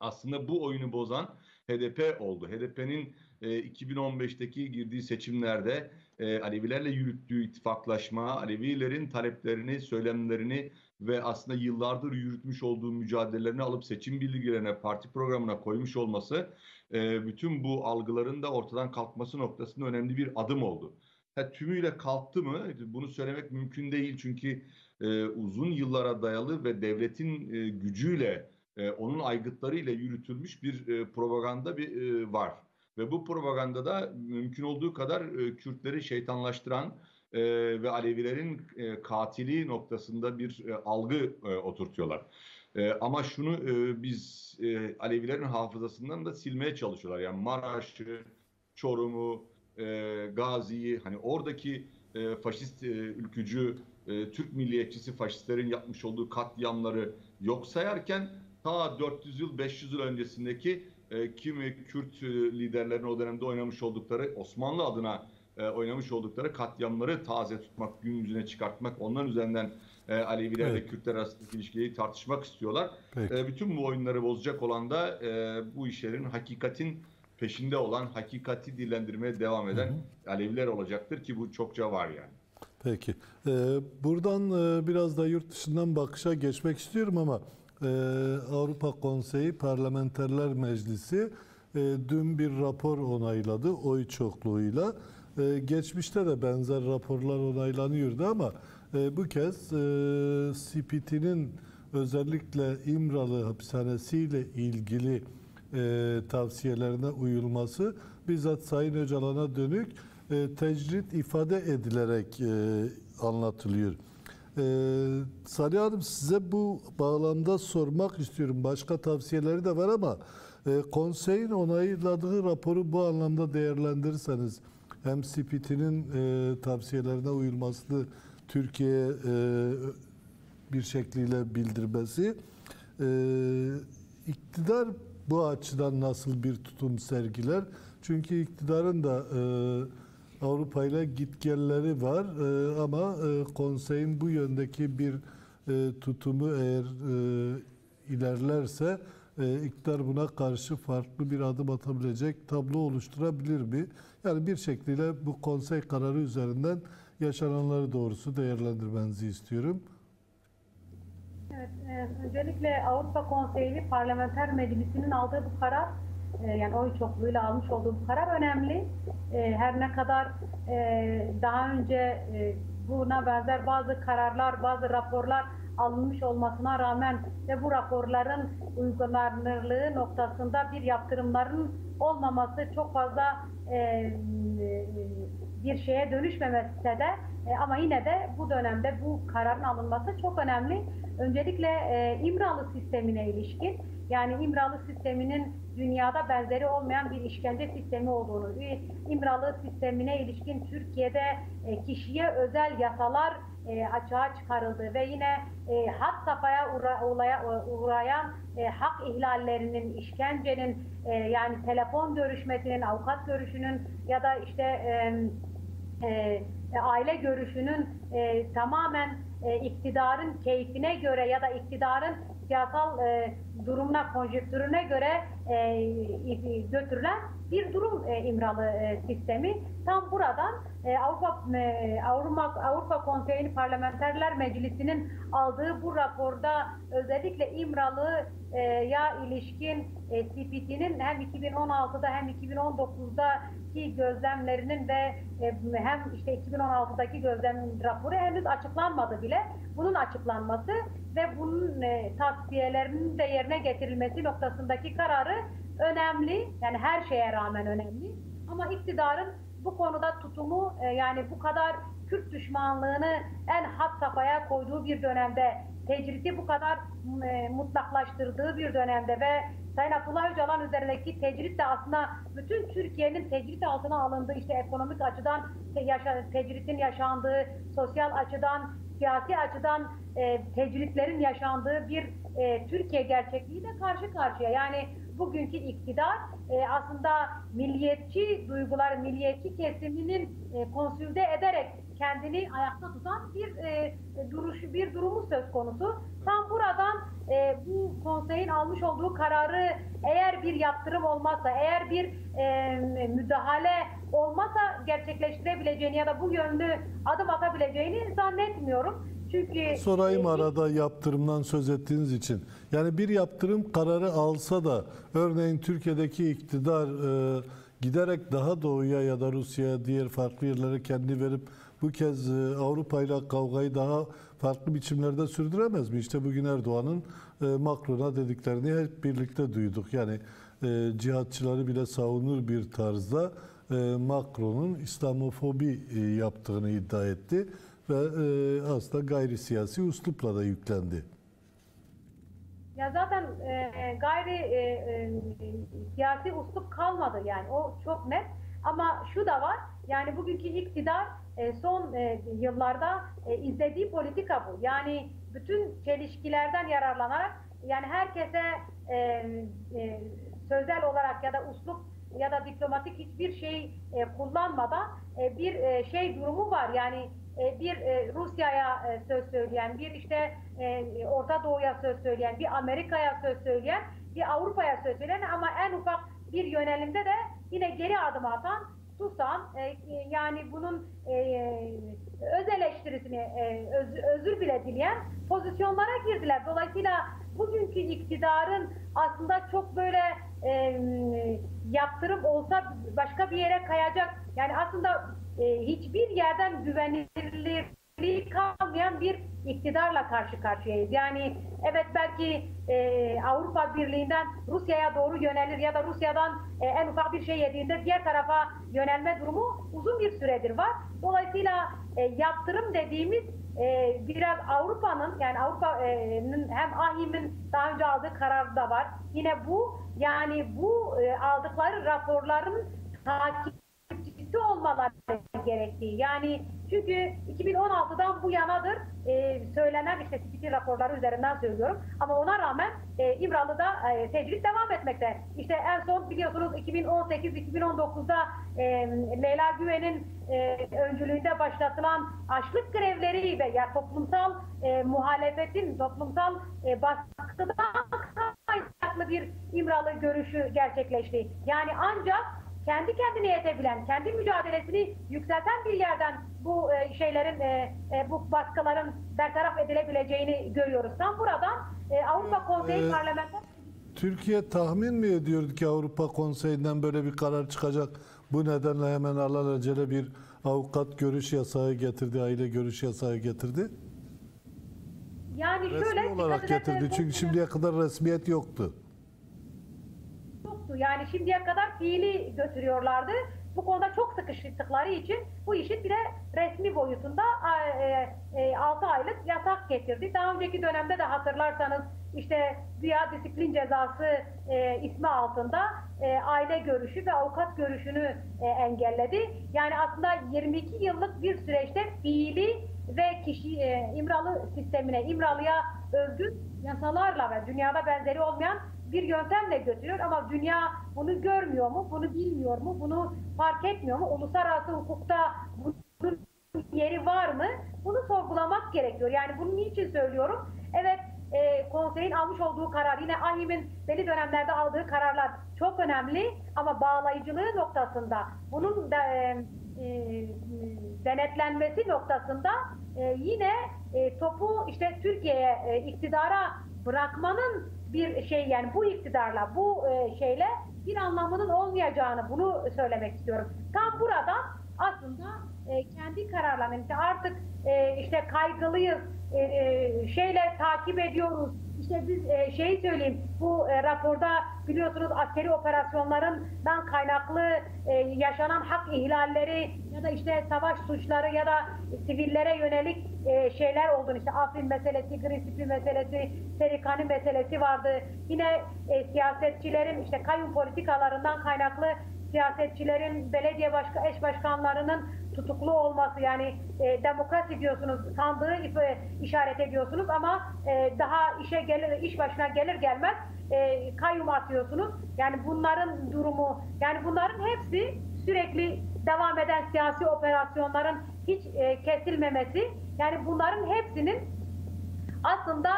aslında bu oyunu bozan H D P oldu. H D P'nin e, iki bin on beş'teki girdiği seçimlerde e, Alevilerle yürüttüğü ittifaklaşma, Alevilerin taleplerini, söylemlerini ve aslında yıllardır yürütmüş olduğu mücadelelerini alıp seçim bilgilerine, parti programına koymuş olması bütün bu algıların da ortadan kalkması noktasında önemli bir adım oldu. Ha, tümüyle kalktı mı? Bunu söylemek mümkün değil, çünkü uzun yıllara dayalı ve devletin gücüyle, onun aygıtlarıyla yürütülmüş bir propaganda var. Ve bu propagandada mümkün olduğu kadar e, Kürtleri şeytanlaştıran e, ve Alevilerin e, katili noktasında bir e, algı e, oturtuyorlar. E, ama şunu e, biz e, Alevilerin hafızasından da silmeye çalışıyorlar. Yani Maraş'ı, Çorum'u, e, Gazi'yi, hani oradaki e, faşist, e, ülkücü, e, Türk milliyetçisi faşistlerin yapmış olduğu katliamları yok sayarken ta dört yüz yıl, beş yüz yıl öncesindeki e, kimi Kürt liderlerin o dönemde oynamış oldukları, Osmanlı adına e, oynamış oldukları katliamları taze tutmak, gün yüzüne çıkartmak, onların üzerinden e, Alevilerle evet. Kürtler arasındaki ilişkiyi tartışmak istiyorlar. E, bütün bu oyunları bozacak olan da e, bu işlerin, hakikatin peşinde olan, hakikati dillendirmeye devam eden hı hı. Aleviler olacaktır ki bu çokça var yani. Peki. Ee, buradan e, biraz da yurt dışından bakışa geçmek istiyorum ama e, Avrupa Konseyi Parlamenterler Meclisi e, dün bir rapor onayladı oy çokluğuyla. E, geçmişte de benzer raporlar onaylanıyordu ama e, bu kez e, C P T'nin özellikle İmralı hapishanesiyle ilgili E, tavsiyelerine uyulması bizzat Sayın Öcalan'a dönük e, tecrit ifade edilerek e, anlatılıyor. E, Saliha Hanım, size bu bağlamda sormak istiyorum. Başka tavsiyeleri de var ama e, konseyin onayladığı raporu bu anlamda değerlendirirseniz, hem C P T'nin e, tavsiyelerine uyulmasını Türkiye'ye e, bir şekliyle bildirmesi, e, iktidar bu açıdan nasıl bir tutum sergiler? Çünkü iktidarın da e, Avrupa ile gitgelleri var e, ama e, konseyin bu yöndeki bir e, tutumu eğer e, ilerlerse e, iktidar buna karşı farklı bir adım atabilecek tablo oluşturabilir mi? Yani bir şekliyle bu konsey kararı üzerinden yaşananları doğrusu değerlendirmenizi istiyorum. Evet, e, öncelikle Avrupa Konseyi Parlamenter Meclisi'nin aldığı bu karar, e, yani oy çokluğuyla almış olduğu bu karar önemli. E, her ne kadar e, daha önce e, buna benzer bazı kararlar, bazı raporlar alınmış olmasına rağmen ve bu raporların uygulanırlığı noktasında bir yaptırımların olmaması, çok fazla e, bir şeye dönüşmemesi de e, ama yine de bu dönemde bu kararın alınması çok önemli. Öncelikle e, İmralı sistemine ilişkin, yani İmralı sisteminin dünyada benzeri olmayan bir işkence sistemi olduğunu, İmralı sistemine ilişkin Türkiye'de e, kişiye özel yasalar e, açığa çıkarıldı ve yine e, had safhaya uğra, uğrayan, uğrayan e, hak ihlallerinin, işkencenin, e, yani telefon görüşmesinin, avukat görüşünün ya da işte e, e, aile görüşünün e, tamamen E, iktidarın keyfine göre ya da iktidarın siyasal e, durumuna, konjüktürüne göre e, götürülen bir durum e, İmralı e, sistemi. Tam buradan e, Avrupa, e, Avrupa, Avrupa Konseyi Parlamenterler Meclisi'nin aldığı bu raporda özellikle İmralı'ya e, ilişkin e, C P T'nin hem iki bin on altıda hem iki bin on dokuzdaki gözlemlerinin ve e, hem işte iki bin on altıdaki gözlem raporu henüz açıklanmadı bile. Bunun açıklanması ve bunun e, tavsiyelerinin de yerine getirilmesi noktasındaki kararı önemli, yani her şeye rağmen önemli. Ama iktidarın bu konuda tutumu, e, yani bu kadar Kürt düşmanlığını en had safhaya koyduğu bir dönemde, tecriti bu kadar e, mutlaklaştırdığı bir dönemde ve Sayın Abdullah Öcalan üzerindeki tecrit de aslında bütün Türkiye'nin tecrit altına alındığı, işte ekonomik açıdan te, yaşa, tecritin yaşandığı, sosyal açıdan, siyasi açıdan e, tecritlerin yaşandığı bir e, Türkiye gerçekliği de karşı karşıya. Yani bugünkü iktidar e, aslında milliyetçi duygular, milliyetçi kesiminin e, konsülde ederek kendini ayakta tutan bir e, duruşu, bir durumu söz konusu. Tam buradan e, bu konseyin almış olduğu kararı, eğer bir yaptırım olmazsa, eğer bir e, müdahale olmazsa gerçekleştirebileceğini ya da bu yönlü adım atabileceğini zannetmiyorum. Çünkü sorayım e, arada yaptırımdan söz ettiğiniz için. Yani bir yaptırım kararı alsa da, örneğin Türkiye'deki iktidar e, giderek daha doğuya ya da Rusya'ya, diğer farklı yerlere kendi verip bu kez Avrupa ile kavgayı daha farklı biçimlerde sürdüremez mi? İşte bugün Erdoğan'ın Macron'a dediklerini hep birlikte duyduk. Yani e, cihatçıları bile savunur bir tarzda e, Macron'un İslamofobi e, yaptığını iddia etti ve e, aslında gayri siyasi üslupla da yüklendi. Ya zaten e, gayri e, e, siyasi üslup kalmadı yani, o çok net. Ama şu da var, yani bugünkü iktidar e, son e, yıllarda e, izlediği politika bu. Yani bütün çelişkilerden yararlanarak, yani herkese e, e, sözel olarak ya da üslup ya da diplomatik hiçbir şey e, kullanmadan e, bir e, şey durumu var. Yani e, bir e, Rusya'ya e, söz söyleyen, bir işte e, Orta Doğu'ya söz söyleyen, bir Amerika'ya söz söyleyen, bir Avrupa'ya söz söyleyen ama en ufak bir yönelimde de yine geri adım atan, susan, e, yani bunun e, öz eleştirisini, e, öz, özür bile dileyen pozisyonlara girdiler. Dolayısıyla bugünkü iktidarın aslında çok böyle e, yaptırım olsa başka bir yere kayacak. Yani aslında e, hiçbir yerden güvenilirliği kalmayan bir iktidarla karşı karşıyayız. Yani evet, belki e, Avrupa Birliği'nden Rusya'ya doğru yönelir ya da Rusya'dan e, en ufak bir şey yediğinde diğer tarafa yönelme durumu uzun bir süredir var. Dolayısıyla e, yaptırım dediğimiz e, biraz Avrupa'nın, yani Avrupa'nın hem A İ H M'in daha önce aldığı kararı da var. Yine bu, yani bu e, aldıkları raporların takipçisi olmaları gerektiği. Yani çünkü iki bin on altıdan bu yanadır e, söylenen işte sivil raporları üzerinden söylüyorum. Ama ona rağmen e, İmralı'da e, tecrit devam etmekte. İşte en son biliyorsunuz iki bin on sekiz iki bin on dokuzda e, Leyla Güven'in e, öncülüğünde başlatılan açlık grevleri ve ya toplumsal e, muhalefetin toplumsal e, baskıdan kaynaklı bir İmralı görüşü gerçekleşti. Yani ancak kendi kendine yetebilen, kendi mücadelesini yükselten bir yerden bu şeylerin, bu baskıların bertaraf edilebileceğini görüyoruz. Tam buradan Avrupa Konseyi ee, Parlamenterler Türkiye tahmin mi ediyordu ki Avrupa Konseyi'nden böyle bir karar çıkacak? Bu nedenle hemen alelacele bir avukat görüş yasağı getirdi, aile görüş yasağı getirdi. Yani resmi şöyle, olarak getirdi çünkü şimdiye kadar resmiyet yoktu. Yani şimdiye kadar fiili götürüyorlardı. Bu konuda çok sıkıştıkları için bu işin bir de resmi boyutunda altı aylık yasak getirdi. Daha önceki dönemde de hatırlarsanız işte güya disiplin cezası ismi altında aile görüşü ve avukat görüşünü engelledi. Yani aslında yirmi iki yıllık bir süreçte fiili ve kişi İmralı sistemine, İmralı'ya özgü yasalarla ve dünyada benzeri olmayan bir yöntemle götürüyor ama dünya bunu görmüyor mu, bunu bilmiyor mu, bunu fark etmiyor mu, uluslararası hukukta bunun yeri var mı, bunu sorgulamak gerekiyor. Yani bunu niçin söylüyorum? Evet, e, konseyin almış olduğu karar, yine A İ H M'in belli dönemlerde aldığı kararlar çok önemli ama bağlayıcılığı noktasında, bunun da, e, e, denetlenmesi noktasında e, yine e, topu işte Türkiye'ye, e, iktidara bırakmanın bir şey, yani bu iktidarla, bu şeyle bir anlamının olmayacağını bunu söylemek istiyorum. Tam burada aslında kendi kararlarımızı artık işte kaygılıyız, şeyle takip ediyoruz. İşte biz şeyi söyleyeyim, bu raporda biliyorsunuz askeri operasyonlarından kaynaklı yaşanan hak ihlalleri ya da işte savaş suçları ya da sivillere yönelik şeyler olduğunu, işte Afrin meselesi, Girêspî meselesi, Serikani meselesi vardı. Yine siyasetçilerin işte kayyum politikalarından kaynaklı siyasetçilerin, belediye başka eş başkanlarının tutuklu olması, yani e, demokrasi diyorsunuz, sandığı e, işaret ediyorsunuz ama e, daha işe gelir, iş başına gelir gelmez e, kayyum atıyorsunuz. Yani bunların durumu, yani bunların hepsi sürekli devam eden siyasi operasyonların hiç e, kesilmemesi, yani bunların hepsinin aslında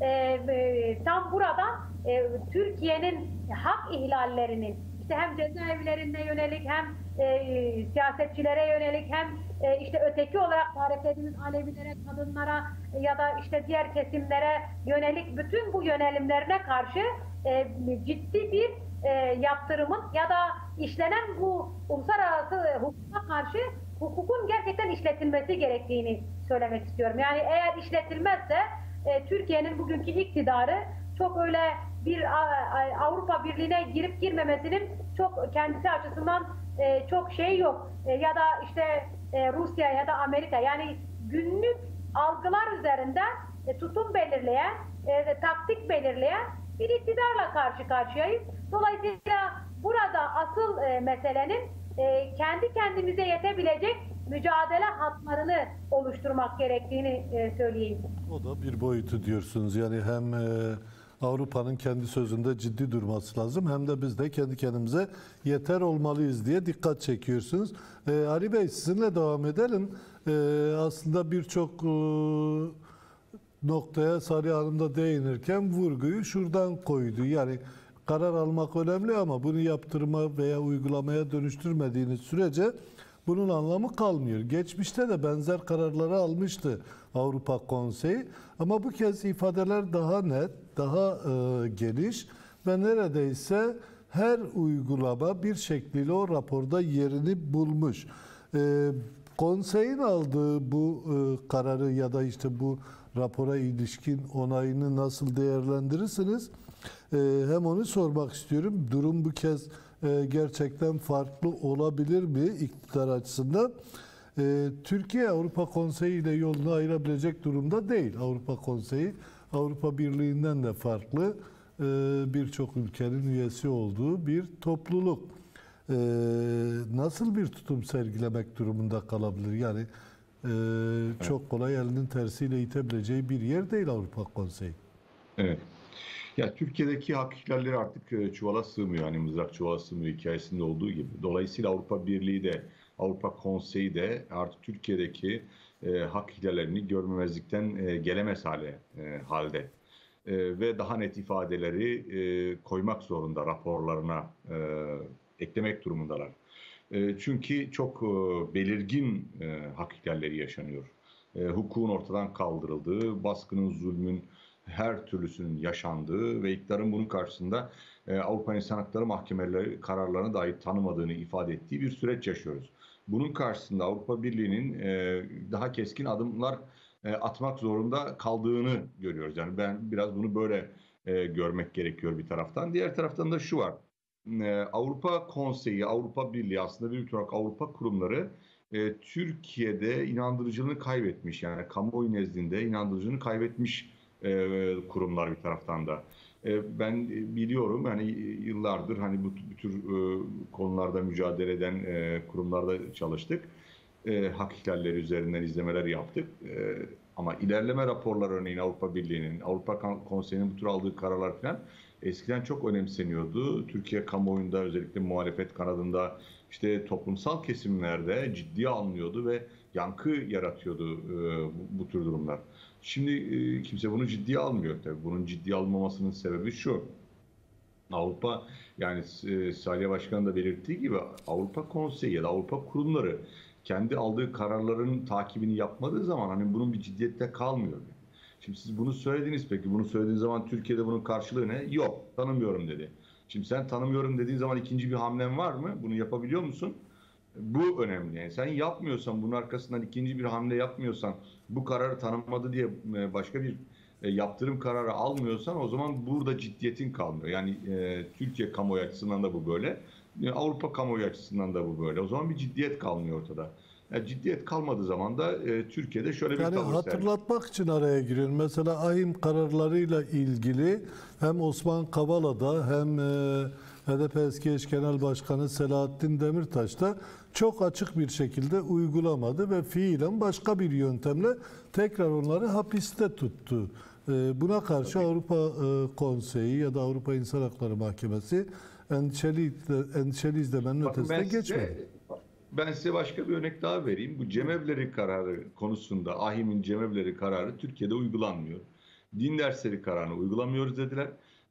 e, e, tam buradan e, Türkiye'nin hak ihlallerinin, İşte hem cezaevlerine yönelik hem e, siyasetçilere yönelik hem e, işte öteki olarak tarif edilmiş Alevilere, kadınlara e, ya da işte diğer kesimlere yönelik bütün bu yönelimlerine karşı e, ciddi bir e, yaptırımın ya da işlenen bu uluslararası hukuka karşı hukukun gerçekten işletilmesi gerektiğini söylemek istiyorum. Yani eğer işletilmezse e, Türkiye'nin bugünkü iktidarı çok öyle bir Avrupa Birliği'ne girip girmemesinin çok kendisi açısından çok şey yok. Ya da işte Rusya ya da Amerika, yani günlük algılar üzerinden tutum belirleyen, taktik belirleyen bir iktidarla karşı karşıyayız. Dolayısıyla burada asıl meselenin kendi kendimize yetebilecek mücadele hatlarını oluşturmak gerektiğini söyleyeyim. O da bir boyutu diyorsunuz. Yani hem Avrupa'nın kendi sözünde ciddi durması lazım, hem de biz de kendi kendimize yeter olmalıyız diye dikkat çekiyorsunuz. Ee, Ali Bey, sizinle devam edelim. Ee, aslında birçok e, noktaya Saliha Hanım da değinirken vurguyu şuradan koydu. Yani karar almak önemli ama bunu yaptırma veya uygulamaya dönüştürmediğiniz sürece bunun anlamı kalmıyor. Geçmişte de benzer kararları almıştı Avrupa Konseyi. Ama bu kez ifadeler daha net, daha e, geniş ve neredeyse her uygulama bir şekliyle o raporda yerini bulmuş. E, konseyin aldığı bu e, kararı ya da işte bu rapora ilişkin onayını nasıl değerlendirirsiniz? E, hem onu sormak istiyorum. Durum bu kez e, gerçekten farklı olabilir mi iktidar açısından? E, Türkiye Avrupa Konseyi ile yolunu ayırabilecek durumda değil. Avrupa Konseyi Avrupa Birliği'nden de farklı, birçok ülkenin üyesi olduğu bir topluluk. Nasıl bir tutum sergilemek durumunda kalabilir? Yani çok kolay elinin tersiyle itebileceği bir yer değil Avrupa Konseyi. Evet. Ya Türkiye'deki hak ihlalleri artık çuvala sığmıyor. Yani mızrak çuvala sığmıyor hikayesinde olduğu gibi. Dolayısıyla Avrupa Birliği de Avrupa Konseyi de artık Türkiye'deki e, hak ihlallerini görmemezlikten e, gelemez hale, e, halde. E, ve daha net ifadeleri e, koymak zorunda, raporlarına e, eklemek durumundalar. E, çünkü çok e, belirgin e, hak ihlalleri yaşanıyor. E, hukukun ortadan kaldırıldığı, baskının, zulmün, her türlüsünün yaşandığı ve iktidarın bunun karşısında e, Avrupa İnsan Hakları Mahkemeleri kararlarına dair tanımadığını ifade ettiği bir süreç yaşıyoruz. Bunun karşısında Avrupa Birliği'nin e, daha keskin adımlar e, atmak zorunda kaldığını görüyoruz. Yani ben biraz bunu böyle e, görmek gerekiyor bir taraftan. Diğer taraftan da şu var. E, Avrupa Konseyi, Avrupa Birliği aslında bir bütün olarak Avrupa kurumları e, Türkiye'de inandırıcılığını kaybetmiş. Yani kamuoyu nezdinde inandırıcılığını kaybetmiş kurumlar bir taraftan da. Ben biliyorum, yani yıllardır hani bu, bu tür konularda mücadele eden kurumlarda çalıştık. Hak ihlalleri üzerinden izlemeler yaptık. Ama ilerleme raporları örneğin Avrupa Birliği'nin, Avrupa Konseyi'nin bu tür aldığı kararlar falan eskiden çok önemseniyordu. Türkiye kamuoyunda, özellikle muhalefet kanadında, işte toplumsal kesimlerde ciddiye alınıyordu ve yankı yaratıyordu bu, bu tür durumlar. Şimdi kimse bunu ciddiye almıyor tabii. Bunun ciddiye almamasının sebebi şu. Avrupa, yani Saliha Başkan'ın da belirttiği gibi, Avrupa Konseyi ya da Avrupa kurumları kendi aldığı kararların takibini yapmadığı zaman hani bunun bir ciddiyette kalmıyor. Şimdi siz bunu söylediniz, peki bunu söylediğiniz zaman Türkiye'de bunun karşılığı ne? Yok, tanımıyorum dedi. Şimdi sen tanımıyorum dediğin zaman ikinci bir hamlen var mı? Bunu yapabiliyor musun? Bu önemli. Yani sen yapmıyorsan, bunun arkasından ikinci bir hamle yapmıyorsan, bu kararı tanımadı diye başka bir yaptırım kararı almıyorsan, o zaman burada ciddiyetin kalmıyor. Yani e, Türkiye kamuoyu açısından da bu böyle. E, Avrupa kamuoyu açısından da bu böyle. O zaman bir ciddiyet kalmıyor ortada. Yani ciddiyet kalmadığı zaman da e, Türkiye'de şöyle bir yani tavır hatırlatmak serdi. için araya giriyorum. Mesela A İ H M kararlarıyla ilgili hem Osman Kavala'da hem e, H D P eski eş genel başkanı Selahattin Demirtaş'ta çok açık bir şekilde uygulamadı ve fiilen başka bir yöntemle tekrar onları hapiste tuttu. Buna karşı Avrupa Konseyi ya da Avrupa İnsan Hakları Mahkemesi endişeli, endişeli izlemenin Bakın ötesine ben geçmedi. Size, ben size başka bir örnek daha vereyim. Bu cemevleri kararı konusunda, A İ H M'in cemevleri kararı Türkiye'de uygulanmıyor. Din dersleri kararını uygulamıyoruz dediler.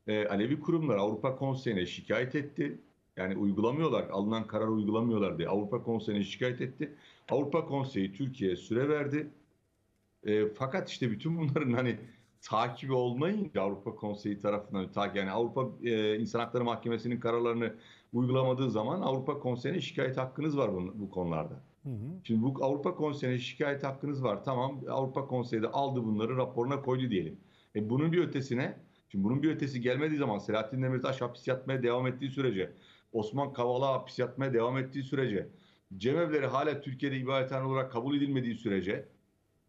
E, Alevi kurumlar Avrupa Konseyi'ne şikayet etti. Yani uygulamıyorlar, alınan kararı uygulamıyorlar diye Avrupa Konseyi'ne şikayet etti. Avrupa Konseyi Türkiye'ye süre verdi. E, fakat işte bütün bunların hani takibi olmayınca Avrupa Konseyi tarafından, yani Avrupa e, İnsan Hakları Mahkemesi'nin kararlarını uygulamadığı zaman Avrupa Konseyi'ne şikayet hakkınız var bu, bu konularda. Hı hı. Şimdi bu Avrupa Konseyi'ne şikayet hakkınız var, tamam, Avrupa Konseyi de aldı bunları raporuna koydu diyelim. E, bunun bir ötesine Şimdi bunun bir ötesi gelmediği zaman, Selahattin Demirtaş hapis yatmaya devam ettiği sürece, Osman Kavala hapis yatmaya devam ettiği sürece, cemevleri hala Türkiye'de ibadethane olarak kabul edilmediği sürece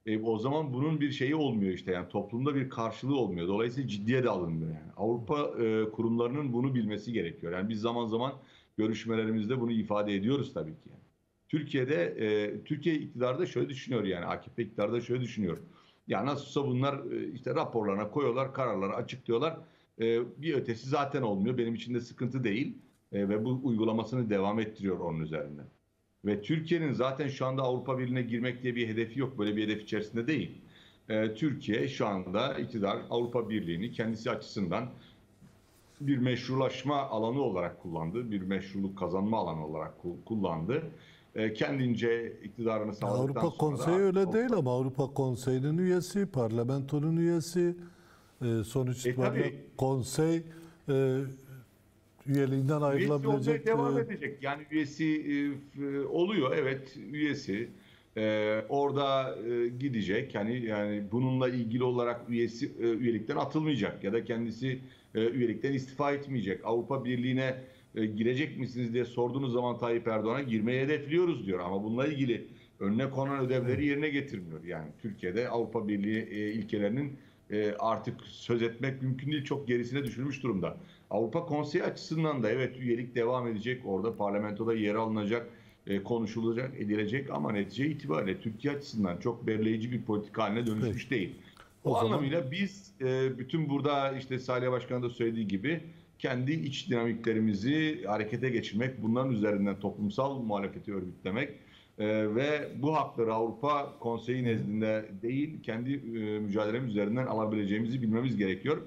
e, o zaman bunun bir şeyi olmuyor işte, yani toplumda bir karşılığı olmuyor. Dolayısıyla ciddiye de alınmıyor. Yani. Avrupa e, kurumlarının bunu bilmesi gerekiyor. Yani biz zaman zaman görüşmelerimizde bunu ifade ediyoruz tabii ki. Yani. Türkiye'de e, Türkiye iktidarı da şöyle düşünüyor, yani A K P iktidarı da şöyle düşünüyor. Ya nasılsa bunlar e, işte raporlarına koyuyorlar, kararları açıklıyorlar. E, bir ötesi zaten olmuyor. Benim için de sıkıntı değil e, ve bu uygulamasını devam ettiriyor onun üzerinden. Ve Türkiye'nin zaten şu anda Avrupa Birliği'ne girmek diye bir hedefi yok. Böyle bir hedef içerisinde değil. Ee, Türkiye şu anda iktidar Avrupa Birliği'ni kendisi açısından bir meşrulaşma alanı olarak kullandı. Bir meşruluk kazanma alanı olarak kullandı. Ee, kendince iktidarını sağladıktan sonra... Avrupa Konseyi öyle Avrupa... değil ama Avrupa Konseyi'nin üyesi, parlamentonun üyesi, sonuç itibariyle e, konsey... E... üyeliğinden ayrılabilecek. Devam edecek. Yani üyesi e, oluyor. Evet, üyesi. E, orada e, gidecek. Yani, yani bununla ilgili olarak üyesi e, üyelikten atılmayacak ya da kendisi e, üyelikten istifa etmeyecek. Avrupa Birliği'ne e, girecek misiniz diye sorduğunuz zaman Tayyip Erdoğan'a girmeyi hedefliyoruz diyor. Ama bununla ilgili önüne konan ödevleri yerine getirmiyor. Yani Türkiye'de Avrupa Birliği e, ilkelerinin artık söz etmek mümkün değil. Çok gerisine düşürmüş durumda. Avrupa Konseyi açısından da evet, üyelik devam edecek. Orada parlamentoda yer alınacak, konuşulacak, edilecek ama netice itibariyle Türkiye açısından çok belirleyici bir politika haline dönüşmüş evet. değil. O, o anlamıyla zaman... biz bütün burada işte Saliha Başkan'ın da söylediği gibi kendi iç dinamiklerimizi harekete geçirmek, bunların üzerinden toplumsal muhalefeti örgütlemek Ee, ve bu hakları Avrupa Konseyi nezdinde değil, kendi e, mücadelemiz üzerinden alabileceğimizi bilmemiz gerekiyor.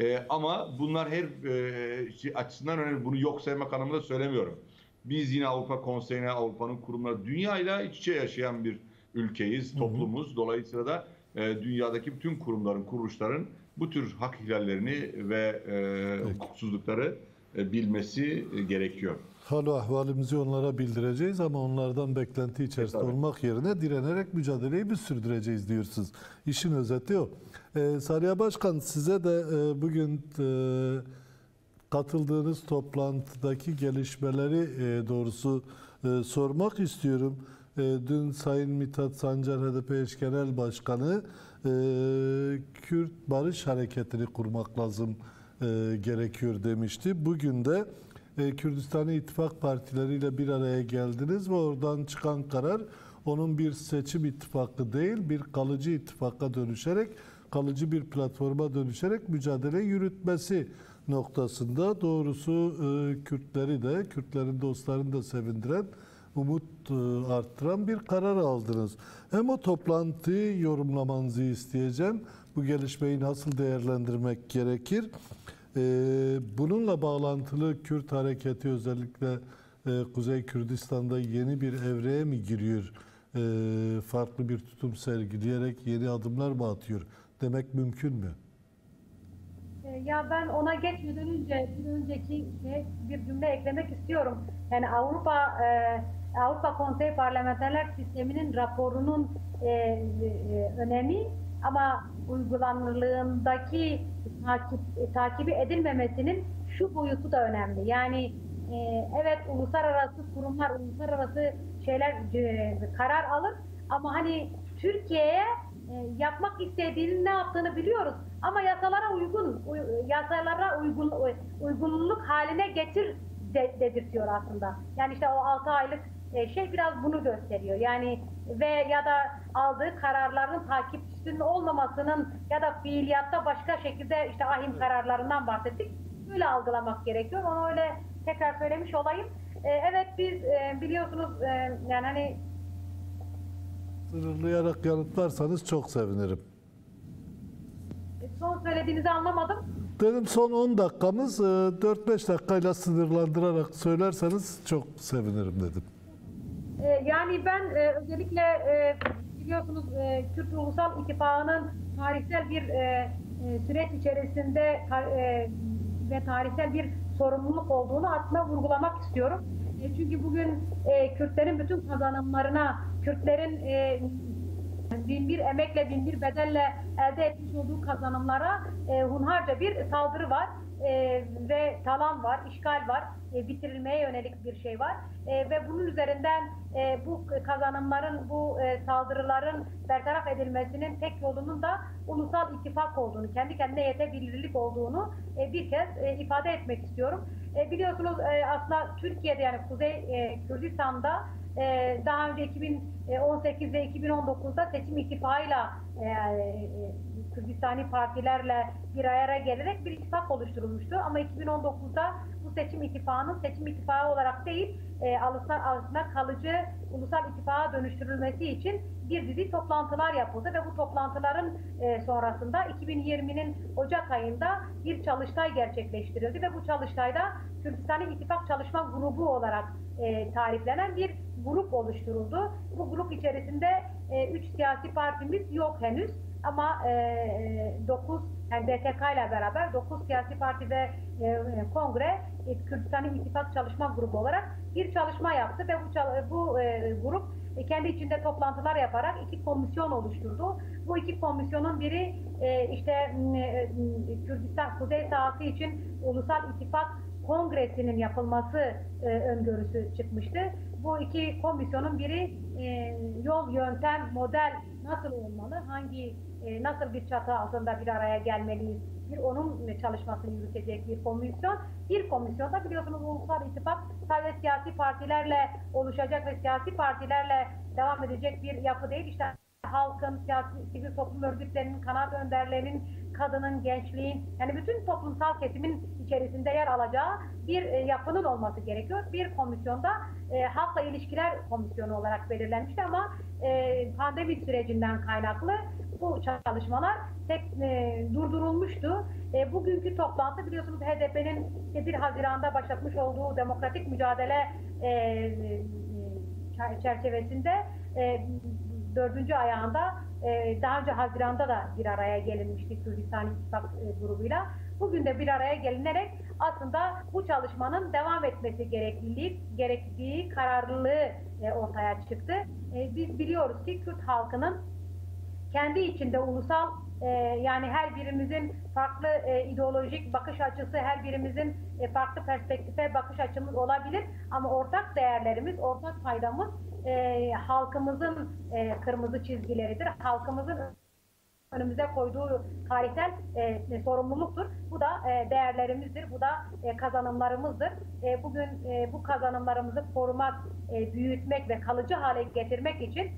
E, ama bunlar her e, şey açısından önemli. Bunu yok saymak anlamında söylemiyorum. Biz yine Avrupa Konseyi'ne, Avrupa'nın kurumları, dünyayla iç içe yaşayan bir ülkeyiz, toplumuz. Dolayısıyla da e, dünyadaki bütün kurumların, kuruluşların bu tür hak ihlallerini ve e, hukuksuzlukları e, bilmesi e, gerekiyor. Hal ve ahvalimizi onlara bildireceğiz ama onlardan beklenti içerisinde evet, olmak yerine direnerek mücadeleyi biz sürdüreceğiz diyorsunuz. İşin özeti o. Ee, Saliha Başkan, size de e, bugün e, katıldığınız toplantıdaki gelişmeleri e, doğrusu e, sormak istiyorum. E, dün Sayın Mithat Sancar, H D P Eş Genel Başkanı, e, Kürt Barış Hareketi'ni kurmak lazım e, gerekiyor demişti. Bugün de Kürdistani İttifak partileriyle bir araya geldiniz ve oradan çıkan karar onun bir seçim ittifakı değil, bir kalıcı ittifaka dönüşerek, kalıcı bir platforma dönüşerek mücadele yürütmesi noktasında, doğrusu Kürtleri de, Kürtlerin dostlarını da sevindiren, umut arttıran bir karar aldınız. Hem o toplantıyı yorumlamanızı isteyeceğim. Bu gelişmeyi nasıl değerlendirmek gerekir? Bununla bağlantılı Kürt hareketi özellikle Kuzey Kürdistan'da yeni bir evreye mi giriyor? Farklı bir tutum sergileyerek yeni adımlar mı atıyor? Demek mümkün mü? Ya ben ona geçmeden önce bir önceki bir cümle eklemek istiyorum. Yani Avrupa Avrupa Konseyi Parlamenterler Sistemi'nin raporunun önemi ama uygulanırlığındaki takip, takibi edilmemesinin şu boyutu da önemli. Yani e, evet, uluslararası kurumlar, uluslararası şeyler e, karar alır ama hani Türkiye'ye e, yapmak istediğinin ne yaptığını biliyoruz. Ama yasalara uygun, uy, yasalara uygun, uy, uygunluk haline getir de, dedirtiyor aslında. Yani işte o altı aylık e, şey biraz bunu gösteriyor. Yani ve ya da aldığı kararların takip olmamasının ya da fiiliyatta başka şekilde işte A İ H M kararlarından bahsettik. Böyle algılamak gerekiyor. Onu öyle tekrar söylemiş olayım. Ee, evet biz e, biliyorsunuz e, yani hani sıralayarak yanıtlarsanız çok sevinirim. Son söylediğinizi anlamadım. Dedim son on dakikamız dört beş dakikayla sınırlandırarak söylerseniz çok sevinirim dedim. Ee, yani ben e, özellikle e, biliyorsunuz Kürt Ulusal İttifakı'nın tarihsel bir süreç içerisinde ve tarihsel bir sorumluluk olduğunu aslında vurgulamak istiyorum. Çünkü bugün Kürtlerin bütün kazanımlarına, Kürtlerin bin bir emekle, bin bir bedelle elde etmiş olduğu kazanımlara e, hunharca bir saldırı var e, ve talan var, işgal var, e, bitirilmeye yönelik bir şey var. E, ve bunun üzerinden e, bu kazanımların, bu e, saldırıların bertaraf edilmesinin tek yolunun da ulusal ittifak olduğunu, kendi kendine yetebilirlik olduğunu e, bir kez e, ifade etmek istiyorum. E, biliyorsunuz e, aslında Türkiye'de, yani Kuzey e, Kürdistan'da e, daha önce iki bin on sekiz ve iki bin on dokuzda seçim ittifakıyla e, e, Kürdistani partilerle bir araya gelerek bir ittifak oluşturulmuştu. Ama iki bin on dokuzda bu seçim ittifakının seçim ittifakı olarak değil, e, aslında kalıcı ulusal ittifaka dönüştürülmesi için bir dizi toplantılar yapıldı ve bu toplantıların e, sonrasında iki bin yirminin Ocak ayında bir çalıştay gerçekleştirildi ve bu çalıştayda Kürdistani İttifak Çalışma Grubu olarak e, tariflenen bir grup oluşturuldu. Bu grup içerisinde e, üç siyasi partimiz yok henüz, ama e, dokuz, yani D T K ile beraber dokuz siyasi parti ve e, kongre e, Kürdistani İttifak Çalışma Grubu olarak bir çalışma yaptı ve bu, bu e, grup kendi içinde toplantılar yaparak iki komisyon oluşturdu. Bu iki komisyonun biri işte Kürdistan Kuzey Sahası için Ulusal İttifak Kongresi'nin yapılması öngörüsü çıkmıştı. Bu iki komisyonun biri yol, yöntem, model nasıl olmalı, hangi, nasıl bir çatı altında bir araya gelmeliyiz, bir onun çalışmasını yürütecek bir komisyon. Bir komisyonda biliyorsunuz Ulusal İttifak sadece siyasi partilerle oluşacak ve siyasi partilerle devam edecek bir yapı değil. İşte halkın, siyasi, sivil toplum örgütlerinin, kanaat önderlerinin, kadının, gençliğin, yani bütün toplumsal kesimin içerisinde yer alacağı bir yapının olması gerekiyor. Bir komisyonda e, halkla ilişkiler komisyonu olarak belirlenmişti, ama e, pandemi sürecinden kaynaklı bu çalışmalar tek e, durdurulmuştu. E, bugünkü toplantı biliyorsunuz H D P'nin bir Haziran'da başlatmış olduğu demokratik mücadele e, e, çerçevesinde e, dördüncü ayağında, daha önce Haziran'da da bir araya gelinmişti Kürdistan İttifak grubuyla. Bugün de bir araya gelinerek aslında bu çalışmanın devam etmesi gerekliliği, gerektiği kararlılığı ortaya çıktı. Biz biliyoruz ki Kürt halkının kendi içinde ulusal, yani her birimizin farklı ideolojik bakış açısı, her birimizin farklı perspektife bakış açımız olabilir, ama ortak değerlerimiz, ortak faydamız E, halkımızın e, kırmızı çizgileridir. Halkımızın önümüze koyduğu tarihsel e, sorumluluktur. Bu da e, değerlerimizdir. Bu da e, kazanımlarımızdır. E, bugün e, bu kazanımlarımızı korumak, e, büyütmek ve kalıcı hale getirmek için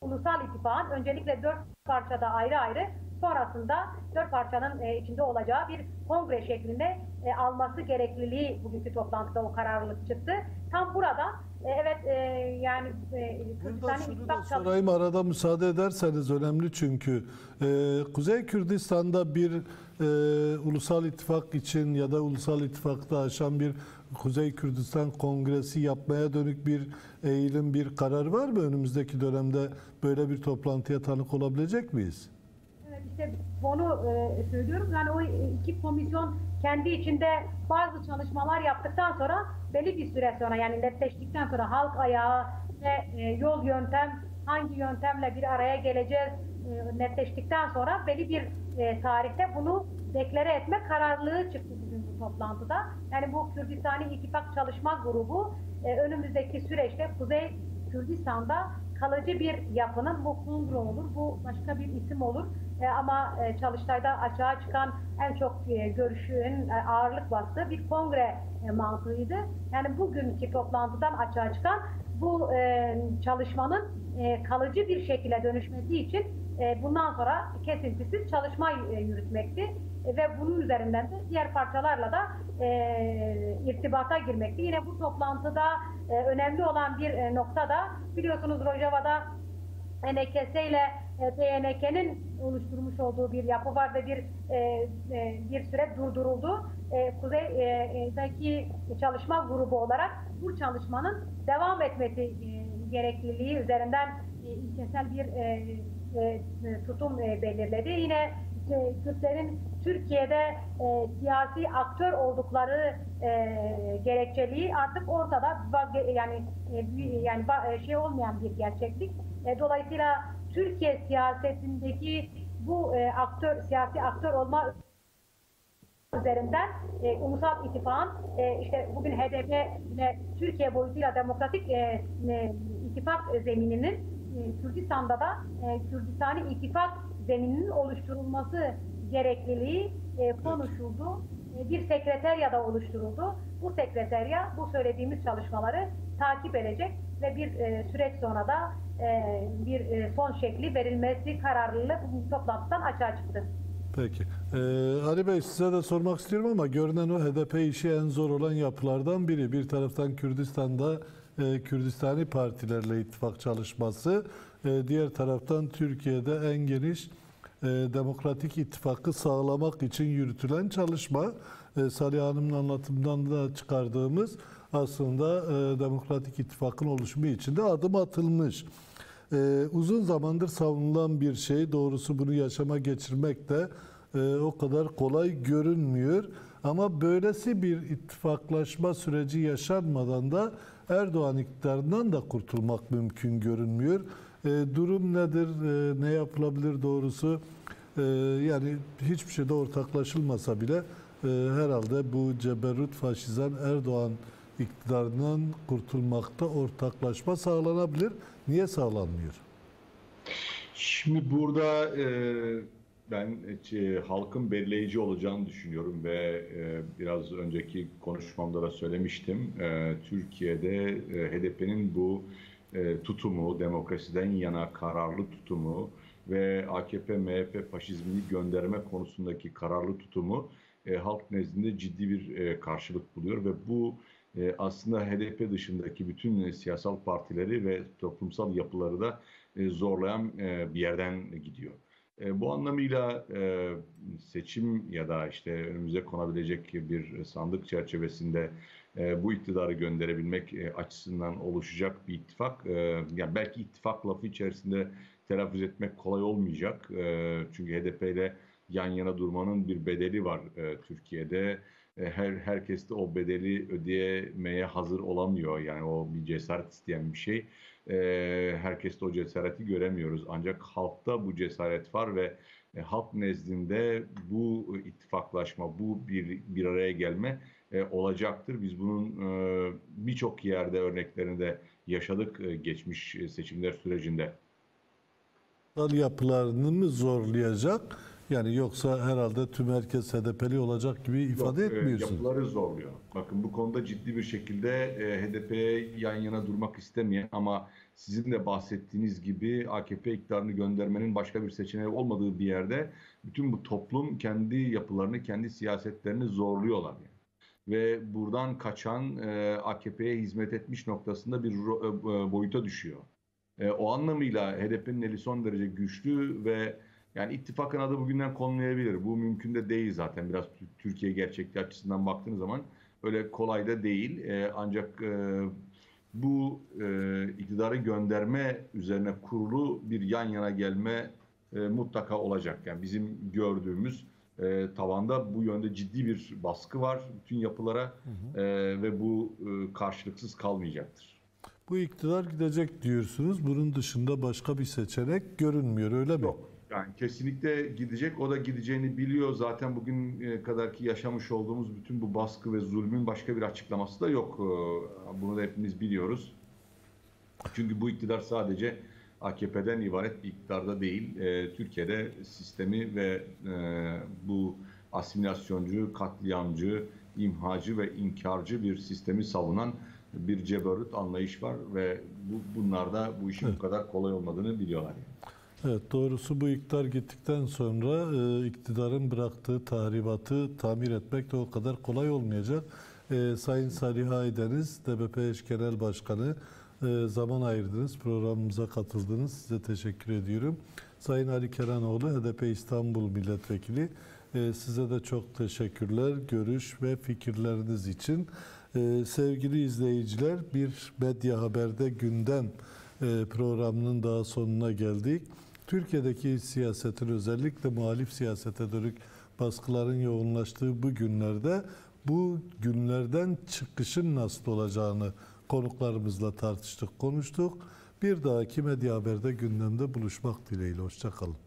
ulusal ittifakın öncelikle dört parçada ayrı ayrı, sonrasında dört parçanın e, içinde olacağı bir kongre şeklinde e, alması gerekliliği bugünkü toplantıda o kararlılık çıktı. Tam burada evet e, yani e, Burada şunu da sorayım arada müsaade ederseniz, önemli çünkü. Ee, Kuzey Kürdistan'da bir e, ulusal ittifak için ya da ulusal ittifakta aşan bir Kuzey Kürdistan Kongresi yapmaya dönük bir eğilim, bir karar var mı? Önümüzdeki dönemde böyle bir toplantıya tanık olabilecek miyiz? İşte onu e, söylüyorum. Yani o iki komisyon kendi içinde bazı çalışmalar yaptıktan sonra, belli bir süre sonra, yani netleştikten sonra halk ayağı ve e, yol, yöntem, hangi yöntemle bir araya geleceğiz e, netleştikten sonra belli bir e, tarihte bunu deklare etme kararlılığı çıktı bugün bu toplantıda. Yani bu Kürdistani İttifak Çalışma Grubu e, önümüzdeki süreçte Kuzey Kürdistan'da kalıcı bir yapının, bu kongre olur, bu başka bir isim olur. E, ama e, çalıştayda açığa çıkan en çok e, görüşün e, ağırlık bastığı bir kongre e, mantığıydı. Yani bugünkü toplantıdan açığa çıkan bu e, çalışmanın e, kalıcı bir şekilde dönüşmesi için e, bundan sonra kesintisiz çalışma e, yürütmekti. E, ve bunun üzerinden de diğer parçalarla da e, irtibata girmekti. Yine bu toplantıda e, önemli olan bir e, nokta da biliyorsunuz Rojava'da N K S ile P N K'nin oluşturmuş olduğu bir yapı var ve bir bir süre durduruldu. Kuzey'deki çalışma grubu olarak bu çalışmanın devam etmesi gerekliliği üzerinden ilkesel bir tutum belirledi. Yine Kürtlerin Türkiye'de siyasi aktör oldukları gerekçeliği artık ortada, yani yani şey olmayan bir gerçeklik. Dolayısıyla Türkiye siyasetindeki bu e, aktör, siyasi aktör olma üzerinden e, ulusal ittifakın e, işte bugün H D P ile Türkiye boyutuyla demokratik e, e, ittifak zemininin e, Kürdistan'da da e, Kürdistani İttifak zemininin oluşturulması gerekliliği e, konuşuldu. E, bir sekreterya da oluşturuldu. Bu sekreterya bu söylediğimiz çalışmaları takip edecek ve bir e, süreç sonra da e, bir e, son şekli verilmesi kararlılığı bu toplantıdan açığa çıktı. Peki. Ee, Ali Bey, size de sormak istiyorum ama görünen o H D P işi en zor olan yapılardan biri. Bir taraftan Kürdistan'da e, Kürdistani partilerle ittifak çalışması, e, diğer taraftan Türkiye'de en geniş e, demokratik ittifakı sağlamak için yürütülen çalışma. E, Saliha Hanım'ın anlatımından da çıkardığımız aslında e, demokratik ittifakın oluşumu için de adım atılmış. Ee, uzun zamandır savunulan bir şey, doğrusu bunu yaşama geçirmek de e, o kadar kolay görünmüyor. Ama böylesi bir ittifaklaşma süreci yaşanmadan da Erdoğan iktidarından da kurtulmak mümkün görünmüyor. E, durum nedir, e, ne yapılabilir doğrusu? E, yani hiçbir şeyde ortaklaşılmasa bile e, herhalde bu ceberrut faşizan Erdoğan iktidarından kurtulmakta ortaklaşma sağlanabilir. Niye sağlanmıyor? Şimdi burada e, ben e, halkın belirleyici olacağını düşünüyorum ve e, biraz önceki konuşmamda da söylemiştim. E, Türkiye'de e, H D P'nin bu e, tutumu, demokrasiden yana kararlı tutumu ve A K P M H P faşizmini gönderme konusundaki kararlı tutumu e, halk nezdinde ciddi bir e, karşılık buluyor ve bu aslında H D P dışındaki bütün siyasal partileri ve toplumsal yapıları da zorlayan bir yerden gidiyor. Bu anlamıyla seçim ya da işte önümüze konabilecek bir sandık çerçevesinde bu iktidarı gönderebilmek açısından oluşacak bir ittifak, yani belki ittifak lafı içerisinde telaffuz etmek kolay olmayacak. Çünkü H D P ile yan yana durmanın bir bedeli var Türkiye'de. Her, herkes de o bedeli ödeyemeye hazır olamıyor. Yani o bir cesaret isteyen bir şey. Ee, herkes de o cesareti göremiyoruz. Ancak halkta bu cesaret var ve e, halk nezdinde bu ittifaklaşma, bu bir, bir araya gelme e, olacaktır. Biz bunun e, birçok yerde örneklerini de yaşadık e, geçmiş seçimler sürecinde. Yapılarını mı zorlayacak? Yani yoksa herhalde tüm herkes H D P'li olacak gibi ifade Yok, etmiyorsun. Yapıları zorluyor. Bakın bu konuda ciddi bir şekilde H D P'ye yan yana durmak istemeyen ama sizin de bahsettiğiniz gibi A K P iktidarını göndermenin başka bir seçeneği olmadığı bir yerde bütün bu toplum kendi yapılarını, kendi siyasetlerini zorluyorlar. Yani. Ve buradan kaçan A K P'ye hizmet etmiş noktasında bir boyuta düşüyor. O anlamıyla H D P'nin eli son derece güçlü ve yani ittifakın adı bugünden konulabilir. Bu mümkün de değil zaten. Biraz Türkiye gerçekliği açısından baktığınız zaman öyle kolay da değil. Ee, ancak e, bu e, iktidarı gönderme üzerine kurulu bir yan yana gelme e, mutlaka olacak. Yani bizim gördüğümüz e, tavanda bu yönde ciddi bir baskı var bütün yapılara, hı hı. E, ve bu e, karşılıksız kalmayacaktır. Bu iktidar gidecek diyorsunuz. Bunun dışında başka bir seçenek görünmüyor, öyle mi? Yok. Yani kesinlikle gidecek. O da gideceğini biliyor. Zaten bugün kadarki yaşamış olduğumuz bütün bu baskı ve zulmün başka bir açıklaması da yok. Bunu da hepimiz biliyoruz. Çünkü bu iktidar sadece A K P'den ibaret bir iktidarda değil. Türkiye'de sistemi ve bu asimilasyoncu, katliamcı, imhacı ve inkarcı bir sistemi savunan bir ceberut anlayış var ve bu, bunlar da bu işin bu kadar kolay olmadığını biliyorlar. Yani. Evet, doğrusu bu iktidar gittikten sonra e, iktidarın bıraktığı tahribatı tamir etmek de o kadar kolay olmayacak. E, Sayın Saliha Aydeniz, D B P Eş Genel Başkanı, e, zaman ayırdınız, programımıza katıldınız. Size teşekkür ediyorum. Sayın Ali Kenanoğlu, H D P İstanbul Milletvekili, e, size de çok teşekkürler, görüş ve fikirleriniz için. E, sevgili izleyiciler, bir Medya Haber'de gündem programının daha sonuna geldik. Türkiye'deki siyasetin, özellikle muhalif siyasete dönük baskıların yoğunlaştığı bu günlerde bu günlerden çıkışın nasıl olacağını konuklarımızla tartıştık, konuştuk. Bir dahaki Medya Haber'de gündemde buluşmak dileğiyle. Hoşça kalın.